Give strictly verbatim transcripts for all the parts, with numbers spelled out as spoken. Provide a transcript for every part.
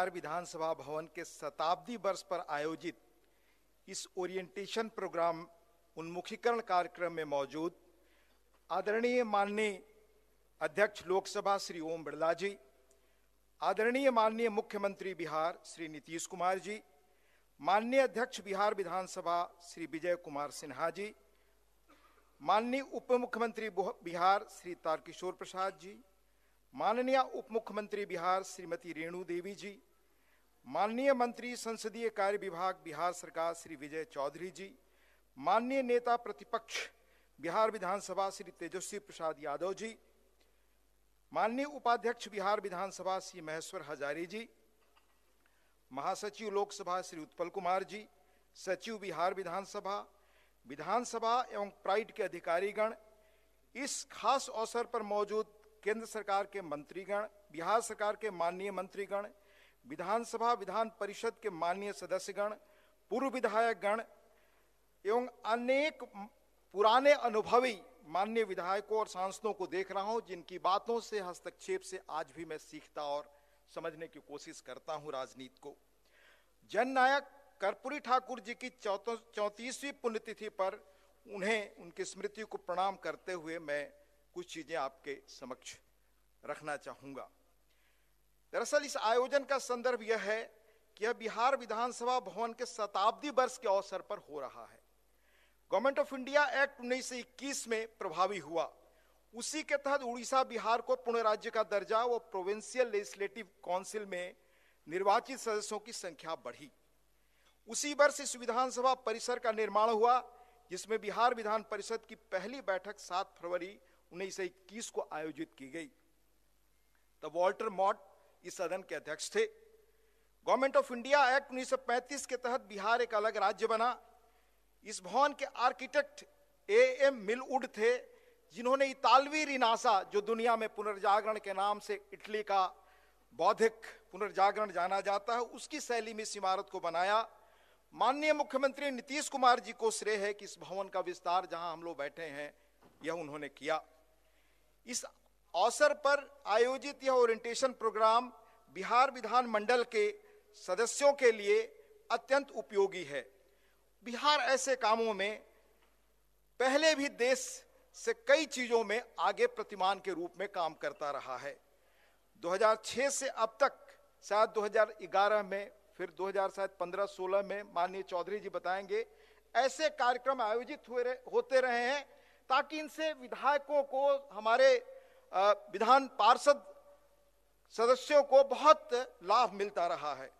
बिहार विधानसभा भवन के शताब्दी वर्ष पर आयोजित इस ओरिएंटेशन प्रोग्राम उन्मुखीकरण कार्यक्रम में मौजूद आदरणीय माननीय अध्यक्ष लोकसभा श्री ओम बिरला जी, आदरणीय माननीय मुख्यमंत्री बिहार श्री नीतीश कुमार जी, माननीय अध्यक्ष बिहार विधानसभा श्री विजय कुमार सिन्हा जी, माननीय उप मुख्यमंत्री बिहार श्री तारकिशोर प्रसाद जी, माननीय उप मुख्यमंत्री बिहार श्रीमती रेणु देवी जी, माननीय मंत्री संसदीय कार्य विभाग बिहार सरकार श्री विजय चौधरी जी, माननीय नेता प्रतिपक्ष बिहार विधानसभा श्री तेजस्वी प्रसाद यादव जी, माननीय उपाध्यक्ष बिहार विधानसभा श्री महेश्वर हजारी जी, महासचिव लोकसभा श्री उत्पल कुमार जी, सचिव बिहार विधानसभा, विधानसभा एवं प्राइड के अधिकारीगण, इस खास अवसर पर मौजूद केंद्र सरकार के मंत्रीगण, बिहार सरकार के माननीय मंत्रीगण, विधानसभा विधान परिषद के माननीय सदस्यगण, पूर्व विधायकगण एवं अनेक पुराने अनुभवी माननीय विधायकों और सांसदों को देख रहा हूं, जिनकी बातों से, हस्तक्षेप से आज भी मैं सीखता और समझने की कोशिश करता हूं राजनीति को। जननायक कर्पूरी ठाकुर जी की चौंतीसवीं पुण्यतिथि पर उन्हें, उनकी स्मृति को प्रणाम करते हुए मैं कुछ चीजें आपके समक्ष रखना चाहूंगा। दरअसल इस आयोजन का संदर्भ यह है कि यह बिहार विधानसभा भवन के शताब्दी वर्ष के अवसर पर हो रहा है। गवर्नमेंट ऑफ इंडिया एक्ट उन्नीस सौ इक्कीस में प्रभावी हुआ, उसी के तहत उड़ीसा बिहार को पूर्ण राज्य का दर्जा व प्रोविंशियल लेजिस्लेटिव काउंसिल में निर्वाचित सदस्यों की संख्या बढ़ी। उसी वर्ष इस विधानसभा परिसर का निर्माण हुआ, जिसमें बिहार विधान परिषद की पहली बैठक सात फरवरी उन्नीस सौ इक्कीस को आयोजित की गई। तब वाल्टर मॉट इस सदन के अध्यक्ष थे। गवर्नमेंट ऑफ इंडिया एक्ट उन्नीस सौ पैंतीस के तहत बिहार एक अलग राज्य बना। इस भवन के आर्किटेक्ट ए एम मिलवुड थे, जिन्होंने इतालवी रिनासा, जो दुनिया में पुनर्जागरण के नाम से इटली का बौद्धिक पुनर्जागरण जाना जाता है, उसकी शैली में इस इमारत को बनाया। माननीय मुख्यमंत्री नीतीश कुमार जी को श्रेय है कि इस भवन का विस्तार, जहां हम लोग बैठे हैं, यह उन्होंने किया। इस अवसर पर आयोजित यह ओरिएंटेशन प्रोग्राम बिहार विधानमंडल के सदस्यों के लिए अत्यंत उपयोगी है। बिहार ऐसे कामों में पहले भी देश से कई चीजों में आगे प्रतिमान के रूप में काम करता रहा है। दो हज़ार छह से अब तक, शायद दो हज़ार ग्यारह में, फिर दो हज़ार पंद्रह सोलह में, माननीय चौधरी जी बताएंगे, ऐसे कार्यक्रम आयोजित हुए होते रहे हैं, ताकि इनसे विधायकों को, हमारे विधान पार्षद सदस्यों को बहुत लाभ मिलता रहा है।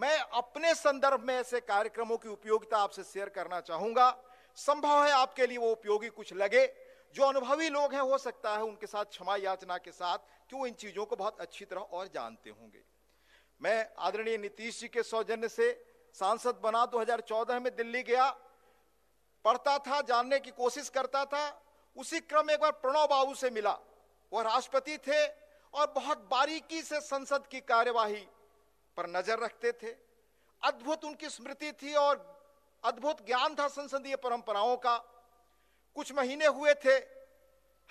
मैं अपने संदर्भ में ऐसे कार्यक्रमों की उपयोगिता आपसे शेयर करना चाहूंगा। संभव है आपके लिए वो उपयोगी कुछ लगे। जो अनुभवी लोग हैं, हो सकता है उनके साथ क्षमा याचना के साथ कि वो इन चीजों को बहुत अच्छी तरह और जानते होंगे। मैं आदरणीय नीतीश जी के सौजन्य से सांसद बना, दो हज़ार चौदह में दिल्ली गया, पढ़ता था, जानने की कोशिश करता था। उसी क्रम में एक बार प्रणव बाबू से मिला, वह राष्ट्रपति थे और बहुत बारीकी से संसद की कार्यवाही पर नजर रखते थे। अद्भुत उनकी स्मृति थी और अद्भुत ज्ञान था संसदीय परंपराओं का। कुछ महीने हुए थे,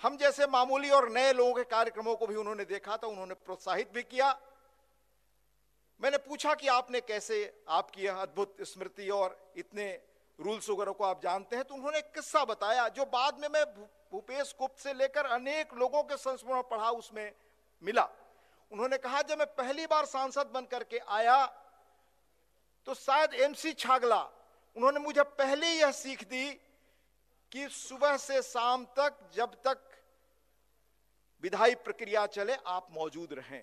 हम जैसे मामूली और नए लोगों के कार्यक्रमों को भी उन्होंने देखा था, उन्होंने प्रोत्साहित भी किया। मैंने पूछा कि आपने कैसे, आपकी यह अद्भुत स्मृति और इतने रूल्स वगैरह को आप जानते हैं, तो उन्होंने एक किस्सा बताया, जो बाद में मैं भूपेश गुप्त से लेकर अनेक लोगों के संस्मरण पढ़ा, उसमें मिला। उन्होंने कहा, जब मैं पहली बार सांसद बन करके आया तो शायद एमसी छागला, उन्होंने मुझे पहले यह सीख दी कि सुबह से शाम तक, जब तक विधायी प्रक्रिया चले, आप मौजूद रहें।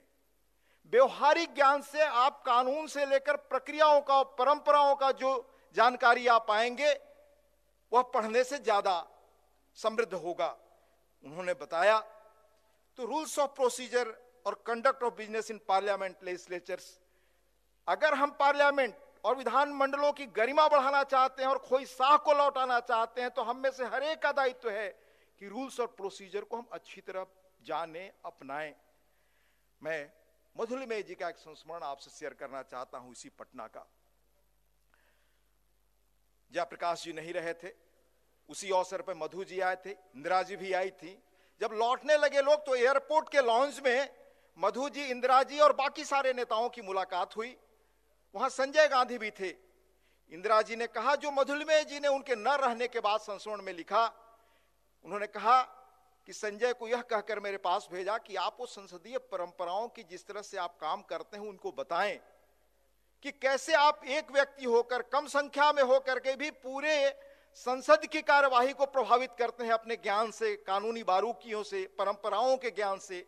व्यवहारिक ज्ञान से आप कानून से लेकर प्रक्रियाओं का और परंपराओं का जो जानकारी आप पाएंगे, वह पढ़ने से ज्यादा समृद्ध होगा, उन्होंने बताया। तो रूल्स ऑफ प्रोसीजर और conduct of business in parliament legislatures, अगर हम पार्लियामेंट और विधानमंडलों की गरिमा बढ़ाना चाहते हैं और खोई साख को लौटाना चाहते हैं, तो हम में से हर एक का दायित्व है कि रूल्स और प्रोसीजर को हम अच्छी तरह जाने, अपनाएं। मैं मधु लिमये जी का एक संस्मरण आपसे शेयर करना चाहता हूं, इसी पटना का। जयप्रकाश जी नहीं रहे थे, उसी अवसर पर मधु जी आए थे, इंदिरा जी भी आई थी। जब लौटने लगे लोग, तो एयरपोर्ट के लॉन्ज में मधु जी, इंदिरा जी और बाकी सारे नेताओं की मुलाकात हुई। वहां संजय गांधी भी थे। इंदिरा जी ने कहा जो मधु लिमये जी ने उनके न रहने के बाद संस्मरण में लिखा, उन्होंने कहा कि संजय को यह कहकर मेरे पास भेजा कि आप वो संसदीय परंपराओं की जिस तरह से आप काम करते हैं उनको बताएं कि कैसे आप एक व्यक्ति होकर, कम संख्या में होकर के भी पूरे संसद की कार्यवाही को प्रभावित करते हैं अपने ज्ञान से, कानूनी बारूकियों से, परंपराओं के ज्ञान से।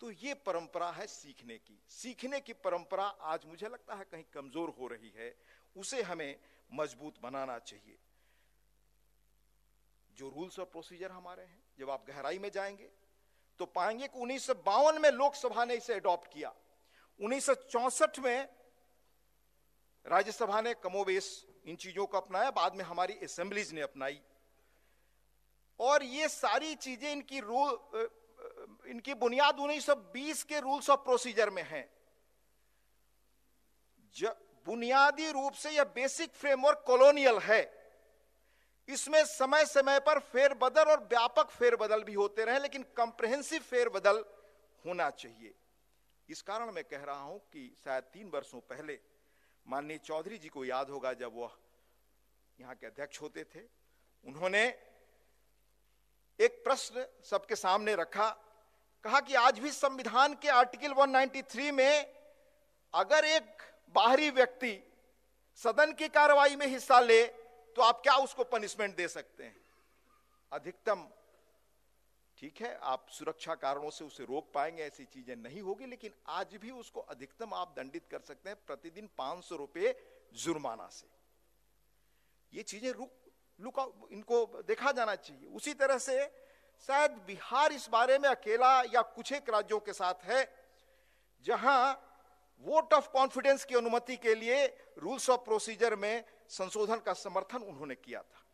तो ये परंपरा है सीखने की, सीखने की परंपरा आज मुझे लगता है कहीं कमजोर हो रही है, उसे हमें मजबूत बनाना चाहिए। जो रूल्स और प्रोसीजर हमारे हैं, जब आप गहराई में जाएंगे तो पाएंगे कि उन्नीस सौ बावन में लोकसभा ने इसे अडॉप्ट किया, उन्नीस सौ चौसठ में राज्यसभा ने कमोबेश इन चीजों को अपनाया, बाद में हमारी असेंबलीज ने अपनाई, और ये सारी चीजें इनकी रूल इनकी बुनियाद उन्नीस सौ बीस के रूल्स ऑफ प्रोसीजर में है। बुनियादी रूप से यह बेसिक फ्रेमवर्क कॉलोनियल है, इसमें समय समय पर फेरबदल और व्यापक फेरबदल भी होते रहे, लेकिन कंप्रेहेंसिव फेरबदल होना चाहिए। इस कारण मैं कह रहा हूं कि शायद तीन वर्षों पहले माननीय चौधरी जी को याद होगा, जब वह यहाँ के अध्यक्ष होते थे, उन्होंने एक प्रश्न सबके सामने रखा, कहा कि आज भी संविधान के आर्टिकल एक सौ तिरानवे में अगर एक बाहरी व्यक्ति सदन की कार्रवाई में हिस्सा ले तो आप क्या उसको पनिशमेंट दे सकते हैं? अधिकतम ठीक है, आप सुरक्षा कारणों से उसे रोक पाएंगे, ऐसी चीजें नहीं होगी, लेकिन आज भी उसको अधिकतम आप दंडित कर सकते हैं प्रतिदिन पांच सौ रुपये जुर्माना से। ये चीजें रुक लुक इनको देखा जाना चाहिए। उसी तरह से शायद बिहार इस बारे में अकेला या कुछ एक राज्यों के साथ है जहां वोट ऑफ कॉन्फिडेंस की अनुमति के लिए रूल्स ऑफ प्रोसीजर में संशोधन का समर्थन उन्होंने किया था।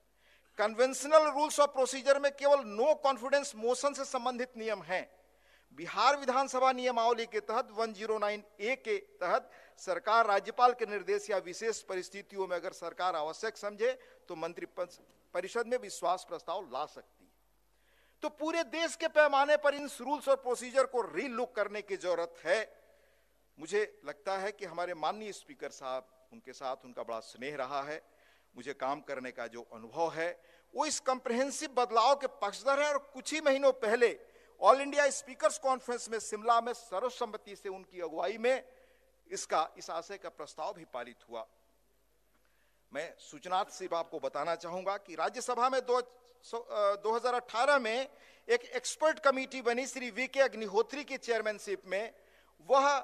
कन्वेंशनल रूल्स ऑफ प्रोसीजर में केवल नो कॉन्फिडेंस मोशन से संबंधित नियम हैं। बिहार विधानसभा नियमावली के तहत एक सौ नौ ए के तहत सरकार राज्यपाल के निर्देश या विशेष परिस्थितियों में अगर सरकार आवश्यक समझे तो मंत्री परिषद में विश्वास प्रस्ताव ला सकती है। तो पूरे देश के पैमाने पर इन रूल्स और प्रोसीजर को रीलुक करने की जरूरत है। मुझे लगता है कि हमारे माननीय स्पीकर साहब, उनके साथ उनका बड़ा स्नेह रहा है, मुझे काम करने का जो अनुभव है वो इस कंप्रहेंसिव बदलाव के पक्षधर है। और कुछ ही महीनों पहले ऑल इंडिया स्पीकर्स कॉन्फ्रेंस में शिमला में सर्वसम्मति से उनकी अगुवाई में इसका इस आशय का प्रस्ताव भी पारित हुआ। मैं सूचनार्थ सिर्फ आपको बताना चाहूंगा कि राज्यसभा में दो, दो हजार अठारह में एक एक्सपर्ट कमेटी बनी श्री वी के अग्निहोत्री की चेयरमैनशिप में। वह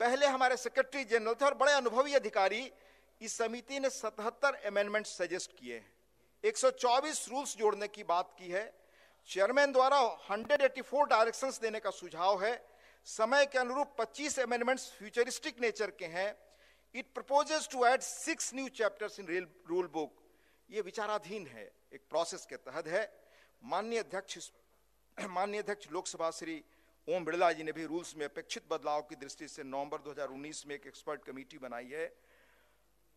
पहले हमारे सेक्रेटरी जनरल थे और बड़े अनुभवी अधिकारी। इस समिति ने सतहत्तर अमेंडमेंट सजेस्ट किए हैं, एक सौ चौबीस रूल्स जोड़ने की बात की है, चेयरमैन द्वारा एक सौ चौरासी डायरेक्शंस देने का सुझाव है, समय के अनुरूप पच्चीस अमेंडमेंट्स फ्यूचरिस्टिक नेचर के हैं। It proposes to add six new chapters in rule book. ये विचाराधीन है, एक प्रोसेस के तहत है। माननीय अध्यक्ष माननीय अध्यक्ष लोकसभा श्री ओम बिरला जी ने भी रूल्स में अपेक्षित बदलाव की दृष्टि से नवंबर दो हजार उन्नीस में एक एक्सपर्ट कमेटी बनाई है।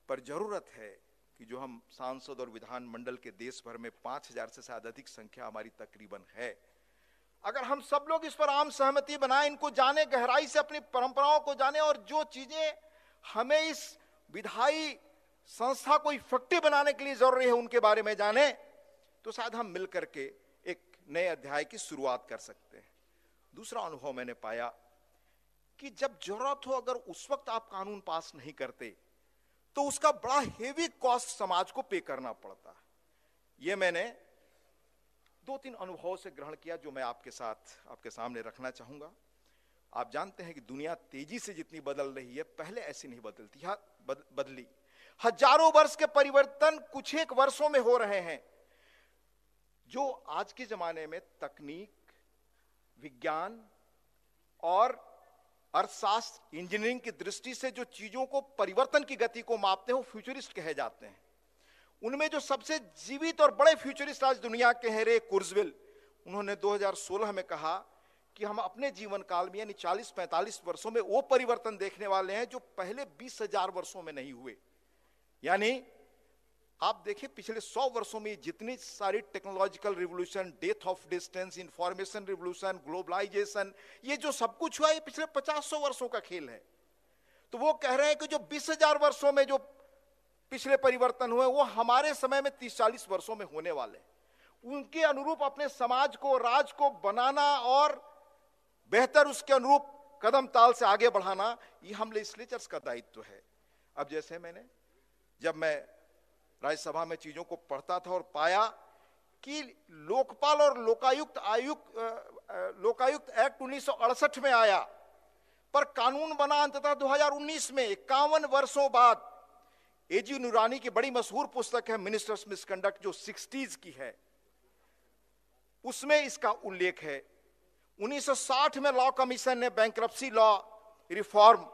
पर जरूरत है कि जो हम सांसद और विधानमंडल के देश भर में पांच हजार से शायद अधिक संख्या हमारी तकरीबन है, अगर हम सब लोग इस पर आम सहमति बनाए, इनको जाने, गहराई से अपनी परंपराओं को जाने, और जो चीजें हमें इस विधायी संस्था को इफेक्टिव बनाने के लिए जरूरी है उनके बारे में जाने, तो शायद हम मिलकर के एक नए अध्याय की शुरुआत कर सकते हैं। दूसरा अनुभव मैंने पाया कि जब जरूरत हो, अगर उस वक्त आप कानून पास नहीं करते तो उसका बड़ा हेवी कॉस्ट समाज को पे करना पड़ता है। यह मैंने दो तीन अनुभवों से ग्रहण किया जो मैं आपके साथ आपके सामने रखना चाहूंगा। आप जानते हैं कि दुनिया तेजी से जितनी बदल रही है, पहले ऐसी नहीं बदलती है, बद, बदली हजारों वर्ष के परिवर्तन कुछ एक वर्षों में हो रहे हैं। जो आज के जमाने में तकनीक, विज्ञान और अर्थशास्त्र, इंजीनियरिंग की दृष्टि से जो चीजों को, परिवर्तन की गति को मापते हैं, वो फ्यूचरिस्ट कहे जाते हैं। उनमें जो सबसे जीवित और बड़े फ्यूचरिस्ट आज दुनिया के हैं, रे कुर्जविल, उन्होंने दो हजार सोलह में कहा कि हम अपने जीवन काल में यानी चालीस पैंतालीस वर्षों में वो परिवर्तन देखने वाले हैं जो पहले बीस हजार वर्षों में नहीं हुए। यानी आप देखिए पिछले सौ वर्षों में जितनी सारी technological revolution, death of distance, information revolution, globalisation, ये जो सब कुछ हुआ ये पिछले पचास सौ वर्षों का खेल है। तो वो कह रहे हैं कि जो बीस हजार वर्षों में जो पिछले परिवर्तन हुए वो हमारे समय में तीस चालीस वर्षों में होने वाले, उनके अनुरूप अपने समाज को, राज को बनाना और बेहतर उसके अनुरूप कदम ताल से आगे बढ़ाना, ये हम लेजिस्लेचर्स का दायित्व है। अब जैसे मैंने जब मैं राज्यसभा में चीजों को पढ़ता था और पाया कि लोकपाल और लोकायुक्त आयुक्त लोकायुक्त एक्ट उन्नीस सौ अड़सठ में आया पर कानून बना अंततः दो हजार उन्नीस में, इक्यावन वर्षों बाद। एजी नूरानी की बड़ी मशहूर पुस्तक है मिनिस्टर्स मिसकंडक्ट जो सिक्सटीज की है, उसमें इसका उल्लेख है। उन्नीस सौ साठ में लॉ कमीशन ने बैंक्रप्सी लॉ रिफॉर्म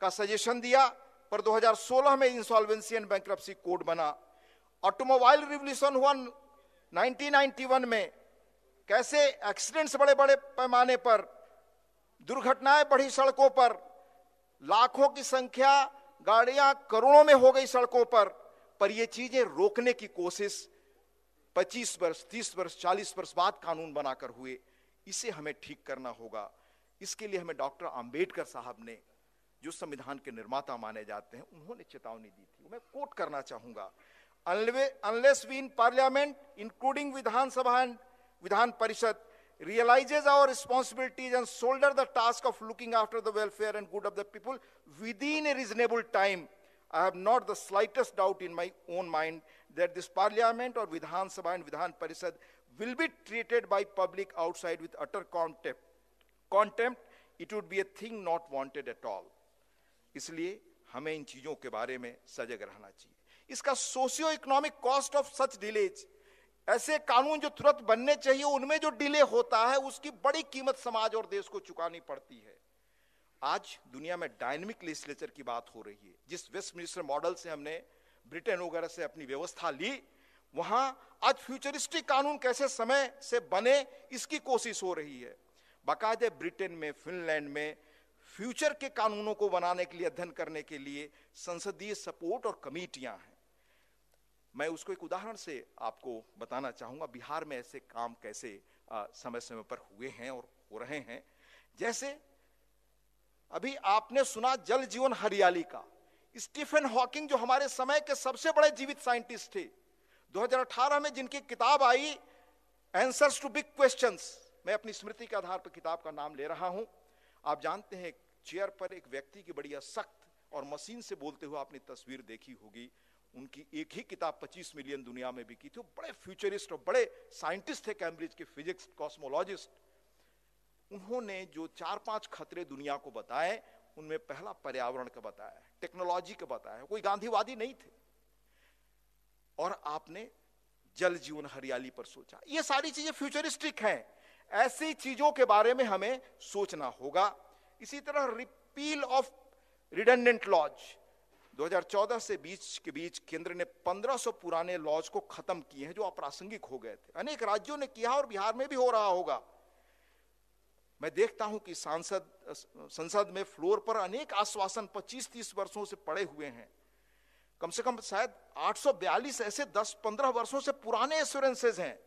का सजेशन दिया पर दो हजार सोलह में इंसॉल्वेंसी एंड बैंक्रप्सी कोड बना। ऑटोमोबाइल रिवोल्यूशन हुआ उन्नीस सौ इक्यानवे में, कैसे एक्सीडेंट्स बड़े बड़े पैमाने पर, दुर्घटनाएं बढ़ी सड़कों पर, लाखों की संख्या, गाड़ियां करोड़ों में हो गई सड़कों पर। पर ये चीजें रोकने की कोशिश पच्चीस वर्ष, तीस वर्ष, चालीस वर्ष बाद कानून बनाकर हुए। इसे हमें ठीक करना होगा। इसके लिए हमें डॉक्टर आंबेडकर साहब ने, जो संविधान के निर्माता माने जाते हैं, उन्होंने चेतावनी दी थी। मैं कोट करना चाहूंगा, unless we in parliament including Vidhan Sabha and Vidhan Parishad realizes our responsibilities and shoulder the task of looking after the welfare and good of the people within a reasonable time, I have not the slightest doubt in my own mind that this parliament or Vidhan Sabha and Vidhan Parishad will be treated by public outside with utter contempt. Contempt, it would be a thing not wanted at all. इसलिए हमें इन चीजों के बारे में सजग रहना चाहिए। इसका socio economic cost of such delays, ऐसे कानून जो तुरंत बनने चाहिए उनमें जो डिले होता है उसकी बड़ी कीमत समाज और देश को चुकानी पड़ती है। आज दुनिया में डायनेमिक लेजिस्लेचर की बात हो रही है। जिस वेस्टमिनिस्टर मॉडल से हमने ब्रिटेन वगैरह से अपनी व्यवस्था ली, वहां आज फ्यूचरिस्टिक कानून कैसे समय से बने इसकी कोशिश हो रही है। बाकायदे ब्रिटेन में, फिनलैंड में फ्यूचर के कानूनों को बनाने के लिए, अध्ययन करने के लिए संसदीय सपोर्ट और कमेटियां हैं। मैं उसको एक उदाहरण से आपको बताना चाहूँगा। बिहार में ऐसे काम कैसे समय समय पर हुए हैं और हो रहे हैं। जैसे अभी आपने सुना जल जीवन हरियाली का, स्टीफेन हॉकिंग जो हमारे समय के सबसे बड़े जीवित साइंटिस्ट थे, दो हजार अठारह में जिनकी किताब आई आंसर्स टू बिग क्वेश्चंस, मैं अपनी स्मृति के आधार पर किताब का नाम ले रहा हूँ। आप जानते हैं चेयर पर एक व्यक्ति की बड़ी सख्त और मशीन से बोलते हुए आपने तस्वीर देखी होगी। उनकी एक ही किताब पच्चीस मिलियन दुनिया में बिकी थी। बड़े फ्यूचरिस्ट और बड़े साइंटिस्ट थे, कैम्ब्रिज के फिजिक्स, कॉस्मोलॉजिस्ट। उन्होंने जो चार पांच खतरे दुनिया को बताए उनमें पहला पर्यावरण का बताया, टेक्नोलॉजी का बताया, कोई गांधीवादी नहीं थे। और आपने जल जीवन हरियाली पर सोचा। ये सारी चीजें फ्यूचरिस्टिक हैं। ऐसी चीजों के बारे में हमें सोचना होगा। इसी तरह रिपील ऑफ रिडंडेंट लॉज, दो हजार चौदह से बीस के बीच केंद्र ने पंद्रह सौ पुराने लॉज को खत्म किए हैं जो अप्रासंगिक हो गए थे। अनेक राज्यों ने किया और बिहार में भी हो रहा होगा। मैं देखता हूं कि सांसद संसद में फ्लोर पर अनेक आश्वासन पच्चीस तीस वर्षों से पड़े हुए हैं। कम से कम शायद आठ सौ बयालीस ऐसे दस पंद्रह वर्षों से पुराने एश्योरेंसेज हैं।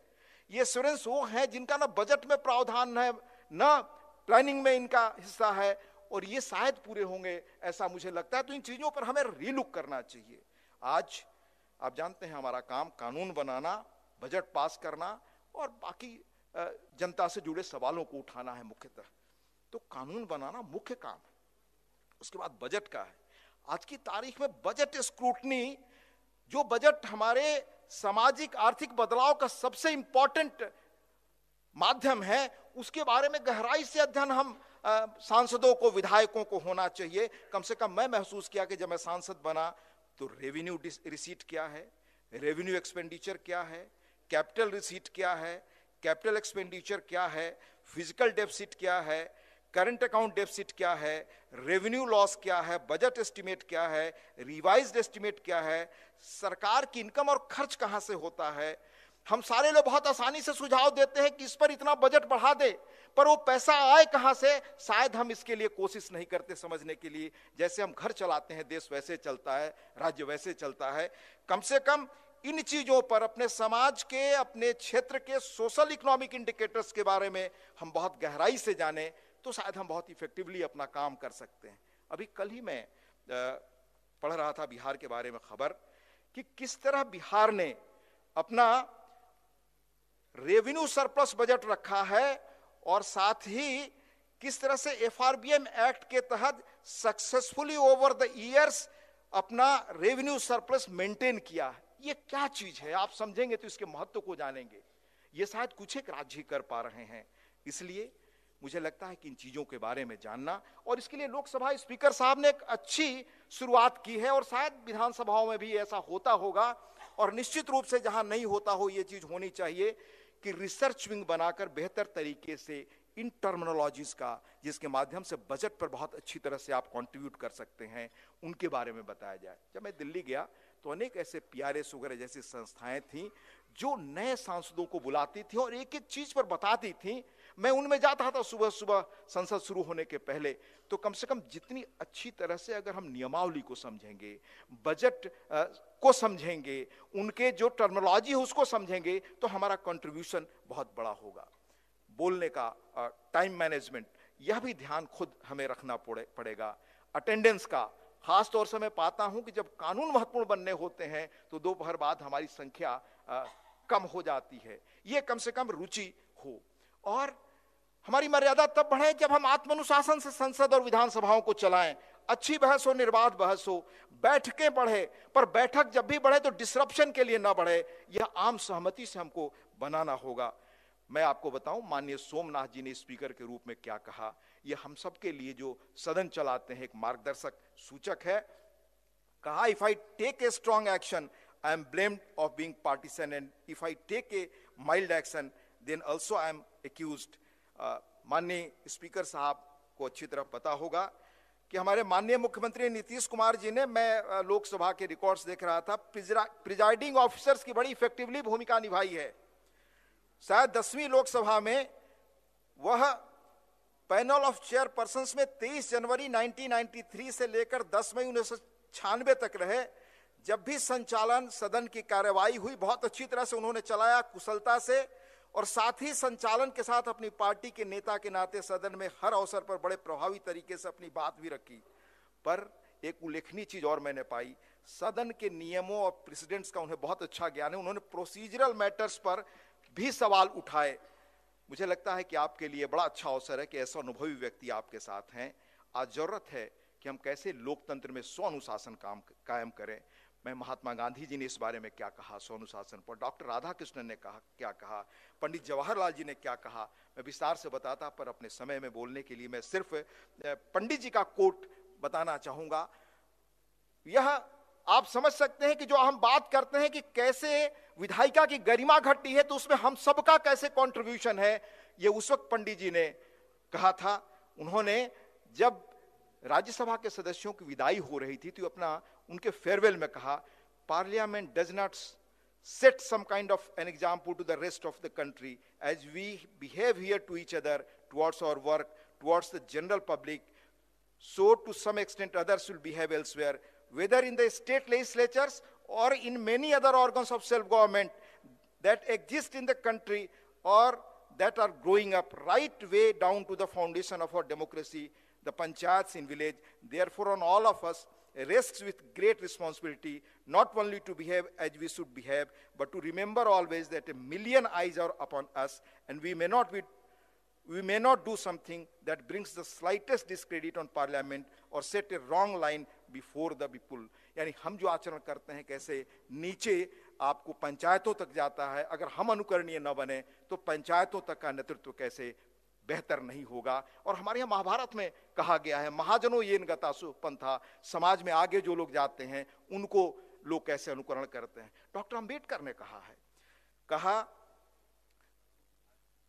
ये एश्योरेंस वो हैं जिनका ना बजट में प्रावधान है, ना प्लानिंग में इनका हिस्सा है, और ये शायद पूरे होंगे ऐसा मुझे लगता है। तो इन चीजों पर हमें रीलुक करना चाहिए। आज आप जानते हैं हमारा काम कानून बनाना, बजट पास करना और बाकी जनता से जुड़े सवालों को उठाना है मुख्यतः। तो कानून बनाना मुख्य काम है, उसके बाद बजट का है। आज की तारीख में बजट स्क्रूटनी, जो बजट हमारे सामाजिक आर्थिक बदलाव का सबसे इंपॉर्टेंट माध्यम है, उसके बारे में गहराई से अध्ययन हम सांसदों को, विधायकों को होना चाहिए। कम से कम मैं महसूस किया कि जब मैं सांसद बना तो रेवेन्यू रिसीट क्या है, रेवेन्यू एक्सपेंडिचर क्या है, कैपिटल रिसीट क्या है, कैपिटल एक्सपेंडिचर क्या है, फिजिकल डेफिसिट क्या है, करंट अकाउंट डेफिसिट क्या है, रेवेन्यू लॉस क्या है, बजट एस्टिमेट क्या है, रिवाइज्ड एस्टिमेट क्या है, सरकार की इनकम और खर्च कहाँ से होता है। हम सारे लोग बहुत आसानी से सुझाव देते हैं कि इस पर इतना बजट बढ़ा दे, पर वो पैसा आए कहां से, शायद हम इसके लिए कोशिश नहीं करते समझने के लिए। जैसे हम घर चलाते हैं, देश वैसे चलता है, राज्य वैसे चलता है। कम से कम इन चीजों पर, अपने समाज के, अपने क्षेत्र के सोशल इकोनॉमिक इंडिकेटर्स के बारे में हम बहुत गहराई से जाने, तो शायद हम बहुत इफेक्टिवली अपना काम कर सकते हैं। अभी कल ही मैं पढ़ रहा था बिहार के बारे में खबर कि किस तरह बिहार ने अपना रेवेन्यू सरप्लस बजट रखा है और साथ ही किस तरह से F R B M act के तहत सक्सेसफुली ओवर द ईयर्स अपना रेवेन्यू सरप्लस मेंटेन किया है। ये क्या चीज है, आप समझेंगे तो इसके महत्व को जानेंगे। ये शायद कुछ एक राज्य ही कर पा रहे हैं, इसलिए मुझे लगता है कि इन चीजों के बारे में जानना, और इसके लिए लोकसभा स्पीकर साहब ने एक अच्छी शुरुआत की है और शायद विधानसभाओं में भी ऐसा होता होगा, और निश्चित रूप से जहां नहीं होता हो ये चीज होनी चाहिए कि रिसर्च विंग बनाकर बेहतर तरीके से इन टर्मिनोलॉजीज का, जिसके माध्यम से बजट पर बहुत अच्छी तरह से आप कंट्रीब्यूट कर सकते हैं, उनके बारे में बताया जाए। जब मैं दिल्ली गया तो अनेक ऐसे पी आर एस वगैरह जैसी संस्थाएं थीं जो नए सांसदों को बुलाती थी और एक एक चीज पर बताती थी। मैं उनमें जाता था सुबह सुबह संसद शुरू होने के पहले, तो कम से कम जितनी अच्छी तरह से अगर हम नियमावली को समझेंगे, बजट को समझेंगे, उनके जो टर्मिनोलॉजी है उसको समझेंगे, तो हमारा कंट्रीब्यूशन बहुत बड़ा होगा। बोलने का टाइम मैनेजमेंट, यह भी ध्यान खुद हमें रखना पड़ेगा। अटेंडेंस का, खास तौर से मैं पाता हूं कि जब कानून महत्वपूर्ण बनने होते हैं तो दोपहर बाद हमारी संख्या आ, कम हो जाती है। ये कम से कम रुचि हो, और हमारी मर्यादा तब बढ़े जब हम आत्मानुशासन से संसद और विधानसभाओं को चलाएं। अच्छी बहस हो, निर्बाध बहस हो, बैठकें बढ़े, पर बैठक जब भी बढ़े तो डिसरप्शन के लिए ना बढ़े, यह आम सहमति से हमको बनाना होगा। मैं आपको बताऊं, माननीय सोमनाथ जी ने स्पीकर के रूप में क्या कहा, यह हम सबके लिए जो सदन चलाते हैं एक मार्गदर्शक सूचक है। कहा, if I take a strong action I am blamed of being partisan, and if I take a mild action then also I am accused. माननीय स्पीकर साहब को अच्छी तरह पता होगा कि हमारे माननीय मुख्यमंत्री नीतीश कुमार जी ने, मैं लोकसभा के रिकॉर्ड्स देख रहा था, प्रिजाइडिंग ऑफिसर्स की बड़ी इफेक्टिवली भूमिका निभाई है। शायद दसवीं लोकसभा में वह पैनल ऑफ चेयरपर्संस में तेईस जनवरी उन्नीस सौ तिरानवे से लेकर दस मई उन्नीस सौ छियानवे तक रहे। जब भी संचालन, सदन की कार्यवाही हुई, बहुत अच्छी तरह से उन्होंने चलाया, कुशलता से, और साथ ही संचालन के साथ अपनी पार्टी के नेता के नाते सदन में हर अवसर पर बड़े प्रभावी तरीके से अपनी बात भी रखी। पर एक उल्लेखनीय चीज और मैंने पाई, सदन के नियमों और प्रेसिडेंट्स का उन्हें बहुत अच्छा ज्ञान है। उन्होंने प्रोसीजरल मैटर्स पर भी सवाल उठाए। मुझे लगता है कि आपके लिए बड़ा अच्छा अवसर है कि ऐसा अनुभवी व्यक्ति आपके साथ हैं। आज जरूरत है कि हम कैसे लोकतंत्र में स्व अनुशासन काम कायम करें। मैं, महात्मा गांधी जी ने इस बारे में क्या कहा स्व अनुशासन पर, डॉक्टर राधाकृष्णन ने कहा क्या कहा, पंडित जवाहरलाल जी ने क्या कहा, मैं विस्तार से बताता, पर अपने समय में बोलने के लिए मैं सिर्फ पंडित जी का कोट बताना चाहूँगा। यह आप समझ सकते हैं कि जो हम बात करते हैं कि कैसे विधायिका की गरिमा घटी है, तो उसमें हम सबका कैसे कंट्रीब्यूशन है, ये उस वक्त पंडित जी ने कहा था। उन्होंने जब राज्यसभा के सदस्यों की विदाई हो रही थी तो अपना उनके फेयरवेल में कहा, parliament does not set some kind of an example to the rest of the country as we behave here to each other towards our work towards the general public, so to some extent others will behave elsewhere, whether in the state legislatures or in many other organs of self-government that exist in the country or that are growing up right way down to the foundation of our democracy, the panchayats in village. Therefore, on all of us, rests with great responsibility, not only to behave as we should behave, but to remember always that a million eyes are upon us, and we may not be we may not do something that brings the slightest discredit on parliament or set a wrong line before the people. यानी हम जो आचरण करते हैं कैसे नीचे आपको पंचायतों तक जाता है, अगर हम अनुकरणीय न बने तो पंचायतों तक का नेतृत्व कैसे बेहतर नहीं होगा। और हमारे यहाँ महाभारत में कहा गया है, महाजनों येन गतासु पंथा, समाज में आगे जो लोग जाते हैं उनको लोग कैसे अनुकरण करते हैं। डॉक्टर आंबेडकर ने कहा है, कहा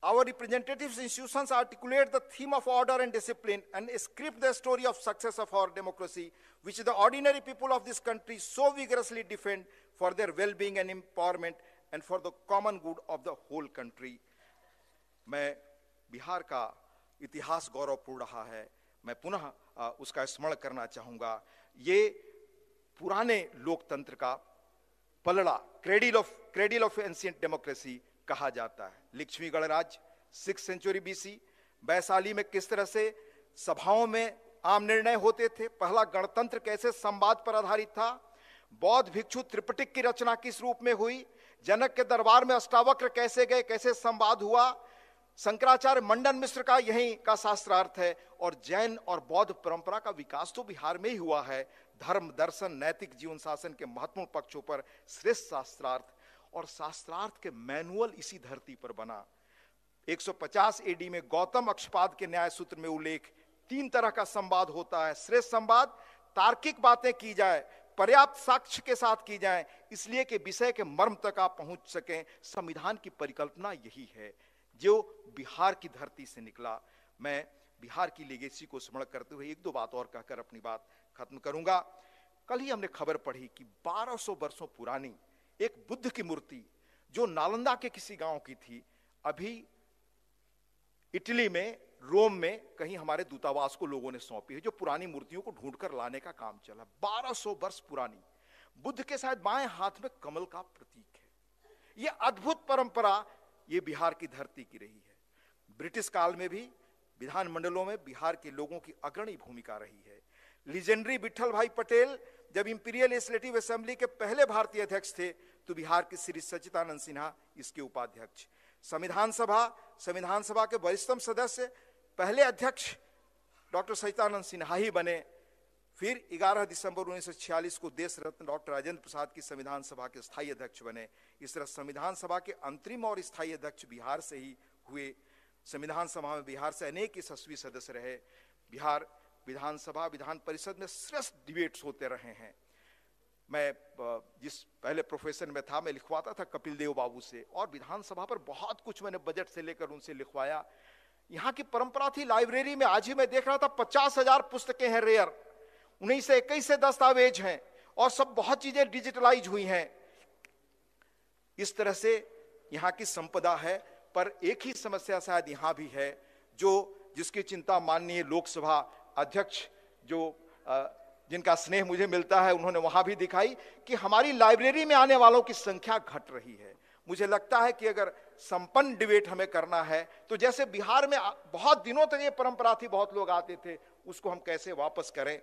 Our representative institutions articulate the theme of order and discipline and script the story of success of our democracy, which the ordinary people of this country so vigorously defend for their well-being and empowerment and for the common good of the whole country. मैं बिहार का इतिहास गौरवपूर्ण रहा है। मैं पुनः उसका स्मरण करना चाहूँगा। ये पुराने लोकतंत्र का पलड़ा, cradle of cradle of ancient democracy कहा जाता है। लक्ष्मी गणराज्य सिक्स सेंचुरी बीसी, वैशाली में किस तरह से सभाओं में आम निर्णय होते थे, पहला गणतंत्र कैसे संवाद पर आधारित था, बौद्ध भिक्षु त्रिपिटक की रचना किस रूप में हुई, जनक के दरबार में अष्टावक्र कैसे गए, कैसे संवाद हुआ, शंकराचार्य मंडन मिश्र का यही का शास्त्रार्थ है। और जैन और बौद्ध परंपरा का विकास तो बिहार में ही हुआ है। धर्म, दर्शन, नैतिक जीवन शासन के महत्वपूर्ण पक्षों पर श्रेष्ठ शास्त्रार्थ और शास्त्रार्थ के मैनुअल इसी धरती पर बना। एक सौ पचास ए डी में गौतम अक्षपाद के न्याय सूत्र में उल्लेख, तीन तरह का संवाद होता है। श्रेष्ठ संवाद तार्किक बातें की जाए, पर्याप्त साक्ष्य के साथ की जाए, इसलिए कि विषय के मर्म तक आप पहुंच सकें। संविधान की परिकल्पना यही है जो बिहार की धरती से निकला। मैं बिहार की लेगेसी को स्मरण करते हुए एक दो बात और कहकर अपनी बात खत्म करूंगा। कल ही हमने खबर पढ़ी कि बारह सौ वर्षों पुरानी एक बुद्ध की मूर्ति जो नालंदा के किसी गांव की थी, अभी इटली में, रोम में कहीं हमारे दूतावास को लोगों ने सौंपी है, जो पुरानी मूर्तियों को ढूंढकर लाने का काम चला। बारह सौ वर्ष पुरानी बुद्ध के शायद बाएं हाथ में कमल का प्रतीक है। यह अद्भुत परंपरा ये बिहार की धरती की रही है। ब्रिटिश काल में भी विधानमंडलों में बिहार के लोगों की अग्रणी भूमिका रही है। लीजेंडरी विट्ठल भाई पटेल जब इंपीरियल लेजिस्लेटिव असेंबली के पहले भारतीय अध्यक्ष थे, तो बिहार के श्री सच्चिदानंद सिन्हा इसके उपाध्यक्ष। संविधान सभा, संविधान सभा के वरिष्ठतम सदस्य पहले अध्यक्ष डॉक्टर सच्चिदानंद सिन्हा ही बने। फिर ग्यारह दिसंबर उन्नीस सौ छियालीस को देश रत्न डॉक्टर राजेंद्र प्रसाद की संविधान सभा के स्थायी अध्यक्ष बने। इस तरह संविधान सभा के अंतरिम और स्थायी अध्यक्ष बिहार से ही हुए। संविधान सभा में बिहार से अनेक यशस्वी सदस्य रहे। बिहार विधानसभा, विधान परिषद में श्रेष्ठ डिबेट्स होते रहे हैं। मैं जिस पहले प्रोफेशन में था, मैं लिखवाता था कपिल देव बाबू से, और विधानसभा पर बहुत कुछ मैंने बजट से लेकर उनसे लिखवाया। यहाँ की परंपरा थी लाइब्रेरी में, आज ही मैं देख रहा था पचास हजार पुस्तकें हैं रेयर, उन्हीं से इक्कीस से दस्तावेज हैं, और सब बहुत चीजें डिजिटलाइज हुई हैं। इस तरह से यहाँ की संपदा है। पर एक ही समस्या शायद यहाँ भी है, जो जिसकी चिंता माननीय लोकसभा अध्यक्ष जो आ, जिनका स्नेह मुझे मिलता है, उन्होंने वहां भी दिखाई कि हमारी लाइब्रेरी में आने वालों की संख्या घट रही है। मुझे लगता है कि अगर संपन्न डिबेट हमें करना है, तो जैसे बिहार में बहुत दिनों तक ये परंपरा थी, बहुत लोग आते थे, उसको हम कैसे वापस करें।